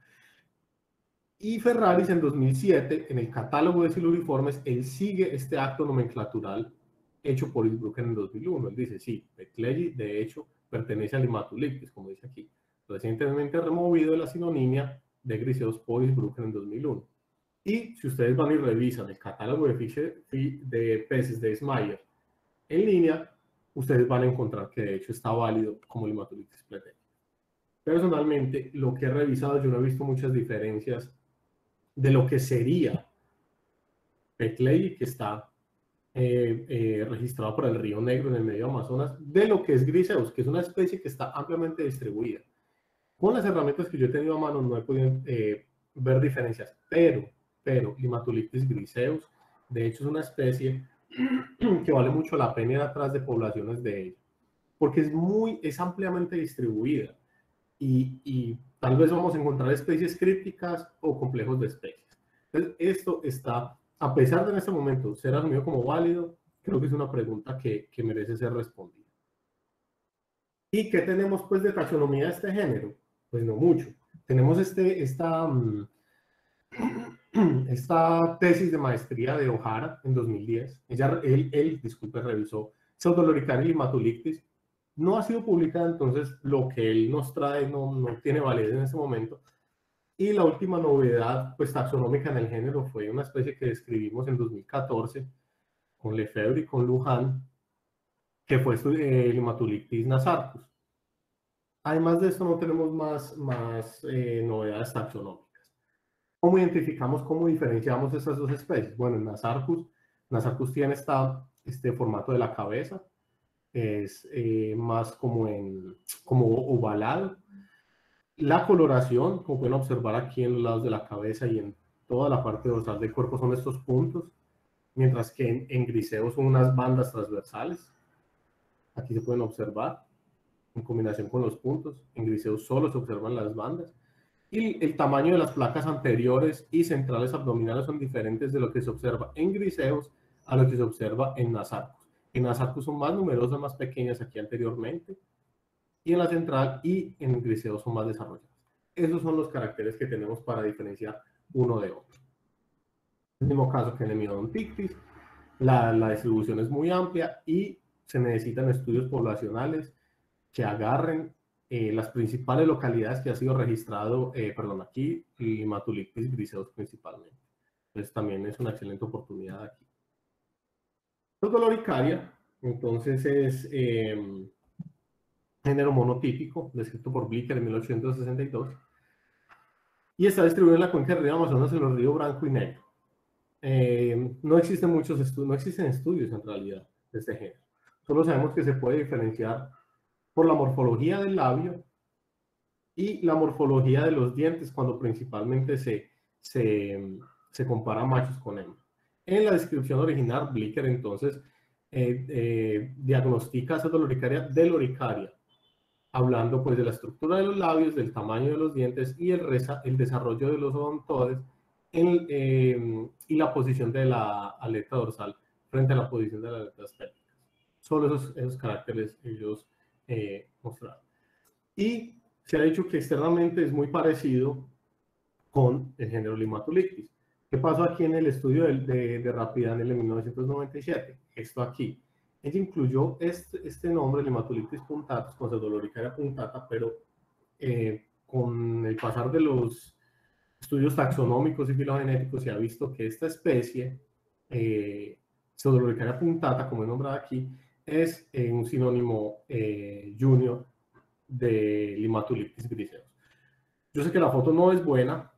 Y Ferraris en 2007, en el catálogo de siluriformes, él sigue este acto nomenclatural hecho por Isbrucker en 2001. Él dice, sí, pletei de hecho pertenece al Hematolictis, como dice aquí. Recientemente removido de la sinonimia de griseus por Isbrucker en 2001. Y si ustedes van y revisan el catálogo de peces de Smayer en línea, ustedes van a encontrar que de hecho está válido como Hematolictis pletei. Personalmente, lo que he revisado, yo no he visto muchas diferencias de lo que sería pletei, que está registrado por el río Negro en el medio Amazonas, de lo que es griseus, que es una especie que está ampliamente distribuida. Con las herramientas que yo he tenido a mano no he podido ver diferencias, pero Hematolictis griseus, de hecho es una especie que vale mucho la pena ir atrás de poblaciones de ella, porque es ampliamente distribuida y tal vez vamos a encontrar especies crípticas o complejos de especies. Entonces, esto está, a pesar de en este momento ser asumido como válido, creo que es una pregunta que merece ser respondida. ¿Y qué tenemos pues de taxonomía de este género? Pues no mucho. Tenemos esta tesis de maestría de O'Hara en 2010. Él revisó Pseudoloricaria y Hematolictis. No ha sido publicada, entonces lo que él nos trae no tiene validez en este momento. Y la última novedad, pues taxonómica en el género, fue una especie que describimos en 2014 con Lefebvre y con Luján, que fue Hematulictis nasarcus. Además de esto, no tenemos más novedades taxonómicas. ¿Cómo identificamos, cómo diferenciamos estas dos especies? Bueno, el Nasarcus tiene este formato de la cabeza, es más como ovalado. La coloración, como pueden observar aquí en los lados de la cabeza y en toda la parte dorsal del cuerpo, son estos puntos, mientras que en griseo son unas bandas transversales. Aquí se pueden observar, en combinación con los puntos, en griseo solo se observan las bandas. Y el tamaño de las placas anteriores y centrales abdominales son diferentes de lo que se observa en griseos a lo que se observa en nasarcus. En nasarcus son más numerosas, más pequeñas aquí anteriormente, y en la central y en griseos son más desarrolladas. Esos son los caracteres que tenemos para diferenciar uno de otro. En el mismo caso que en el Hemiodontictis, la distribución es muy amplia y se necesitan estudios poblacionales que agarren las principales localidades que ha sido registrado, aquí, el Hematulictis griseus principalmente. Entonces también es una excelente oportunidad aquí. Pseudoloricaria, entonces es género monotípico, descrito por Blicker en 1862, y está distribuido en la cuenca del río Amazonas, en los ríos Branco y Negro. No existen muchos estudios, no existen estudios en realidad de este género. Solo sabemos que se puede diferenciar por la morfología del labio y la morfología de los dientes, cuando principalmente se compara machos con hembras. En la descripción original, Blicker entonces diagnostica Pseudoloricaria de Loricaria, hablando pues de la estructura de los labios, del tamaño de los dientes y el desarrollo de los odontodes y la posición de la aleta dorsal frente a la posición de las aletas pélvicas. Solo esos caracteres ellos mostraron. Y se ha dicho que externamente es muy parecido con el género Hematulictis. ¿Qué pasó aquí en el estudio de Rapidaniel en 1997? Esto aquí. Ella incluyó este nombre, Hematulictis puntatus, con Pseudoloricaria puntata, pero con el pasar de los estudios taxonómicos y filogenéticos se ha visto que esta especie, Pseudoloricaria puntata, como es nombrada aquí, es un sinónimo junior de Hematulictis griseus. Yo sé que la foto no es buena.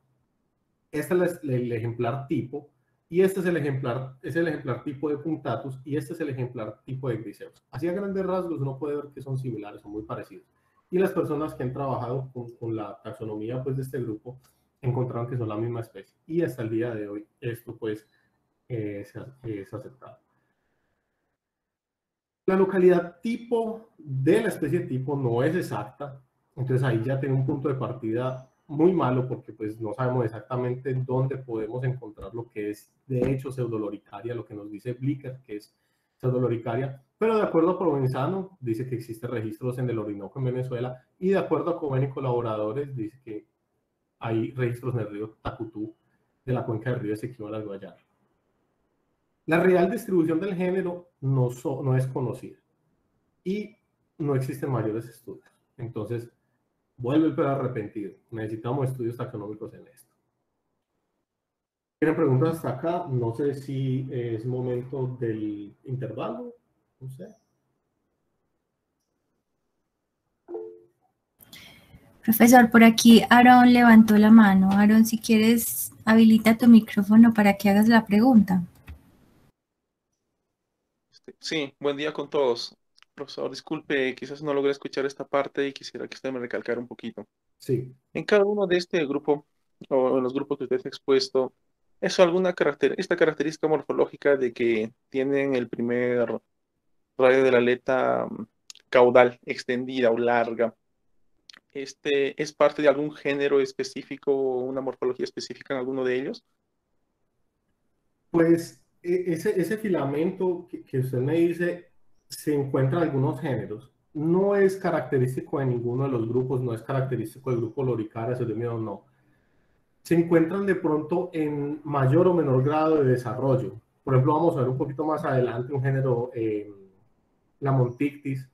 Este es el ejemplar tipo, y este es el ejemplar tipo de puntatus, y este es el ejemplar tipo de griseus. Así a grandes rasgos uno puede ver que son similares, son muy parecidos. Y las personas que han trabajado con la taxonomía pues, de este grupo encontraron que son la misma especie. Y hasta el día de hoy esto pues es aceptado. La localidad tipo de la especie tipo no es exacta, entonces ahí ya tiene un punto de partida muy malo, porque pues no sabemos exactamente dónde podemos encontrar lo que es de hecho Pseudoloricaria, lo que nos dice Blicker que es Pseudoloricaria, pero de acuerdo a Provenzano dice que existen registros en el Orinoco en Venezuela, y de acuerdo a Coven y colaboradores dice que hay registros en el río Tacutú de la cuenca del río Esequibo a la Guayana. La real distribución del género no es conocida y no existen mayores estudios, entonces vuelve el perro arrepentido. Necesitamos estudios taxonómicos en esto. ¿Tienen preguntas hasta acá? No sé si es momento del intervalo. No sé. Profesor, por aquí Aaron levantó la mano. Aaron, si quieres, habilita tu micrófono para que hagas la pregunta. Sí, buen día con todos. Profesor, disculpe, quizás no logré escuchar esta parte y quisiera que usted me recalcara un poquito. Sí. En cada uno de este grupo, o en los grupos que usted ha expuesto, ¿es alguna característica morfológica de que tienen el primer radio de la aleta caudal extendida o larga? ¿Este es parte de algún género específico o una morfología específica en alguno de ellos? Pues ese filamento que usted me dice se encuentran algunos géneros. No es característico de ninguno de los grupos, no es característico del grupo Loricaria, Pseudemiodon, no. Se encuentran de pronto en mayor o menor grado de desarrollo. Por ejemplo, vamos a ver un poquito más adelante un género, Lamontictis,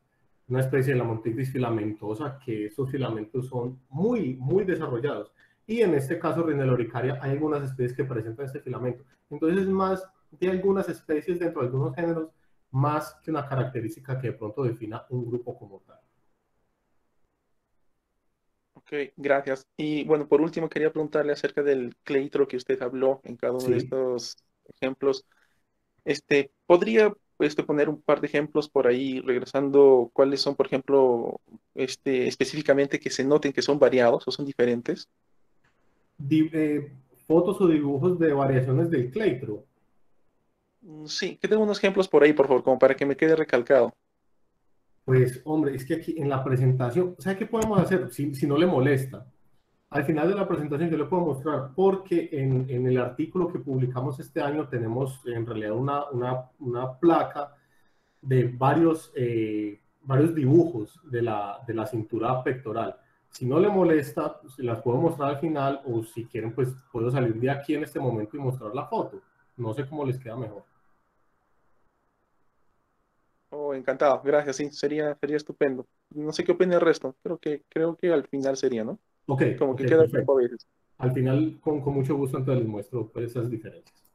una especie de Lamontictis filamentosa, que esos filamentos son muy, muy desarrollados. Y en este caso, Radinoloricaria, hay algunas especies que presentan este filamento. Entonces, es más de algunas especies dentro de algunos géneros, más que una característica que de pronto defina un grupo como tal. Ok, gracias. Y bueno, por último, quería preguntarle acerca del cleitro que usted habló en cada uno de estos ejemplos. ¿Podría poner un par de ejemplos por ahí, regresando, cuáles son, por ejemplo, específicamente que se noten que son variados o son diferentes? Fotos o dibujos de variaciones del cleitro. Sí, que tengo unos ejemplos por ahí, por favor, como para que me quede recalcado. Pues, hombre, es que aquí en la presentación, ¿sabe qué podemos hacer? Si no le molesta. Al final de la presentación yo le puedo mostrar, porque en el artículo que publicamos este año tenemos en realidad una placa de varios dibujos de la cintura pectoral. Si no le molesta, pues, las puedo mostrar al final, o si quieren, pues puedo salir de aquí en este momento y mostrar la foto. No sé cómo les queda mejor. Oh, encantado, gracias, sí, sería estupendo. No sé qué opina el resto, creo que al final sería, ¿no? Ok. Como que queda perfecto. A veces. Al final, con mucho gusto, entonces les muestro esas diferencias.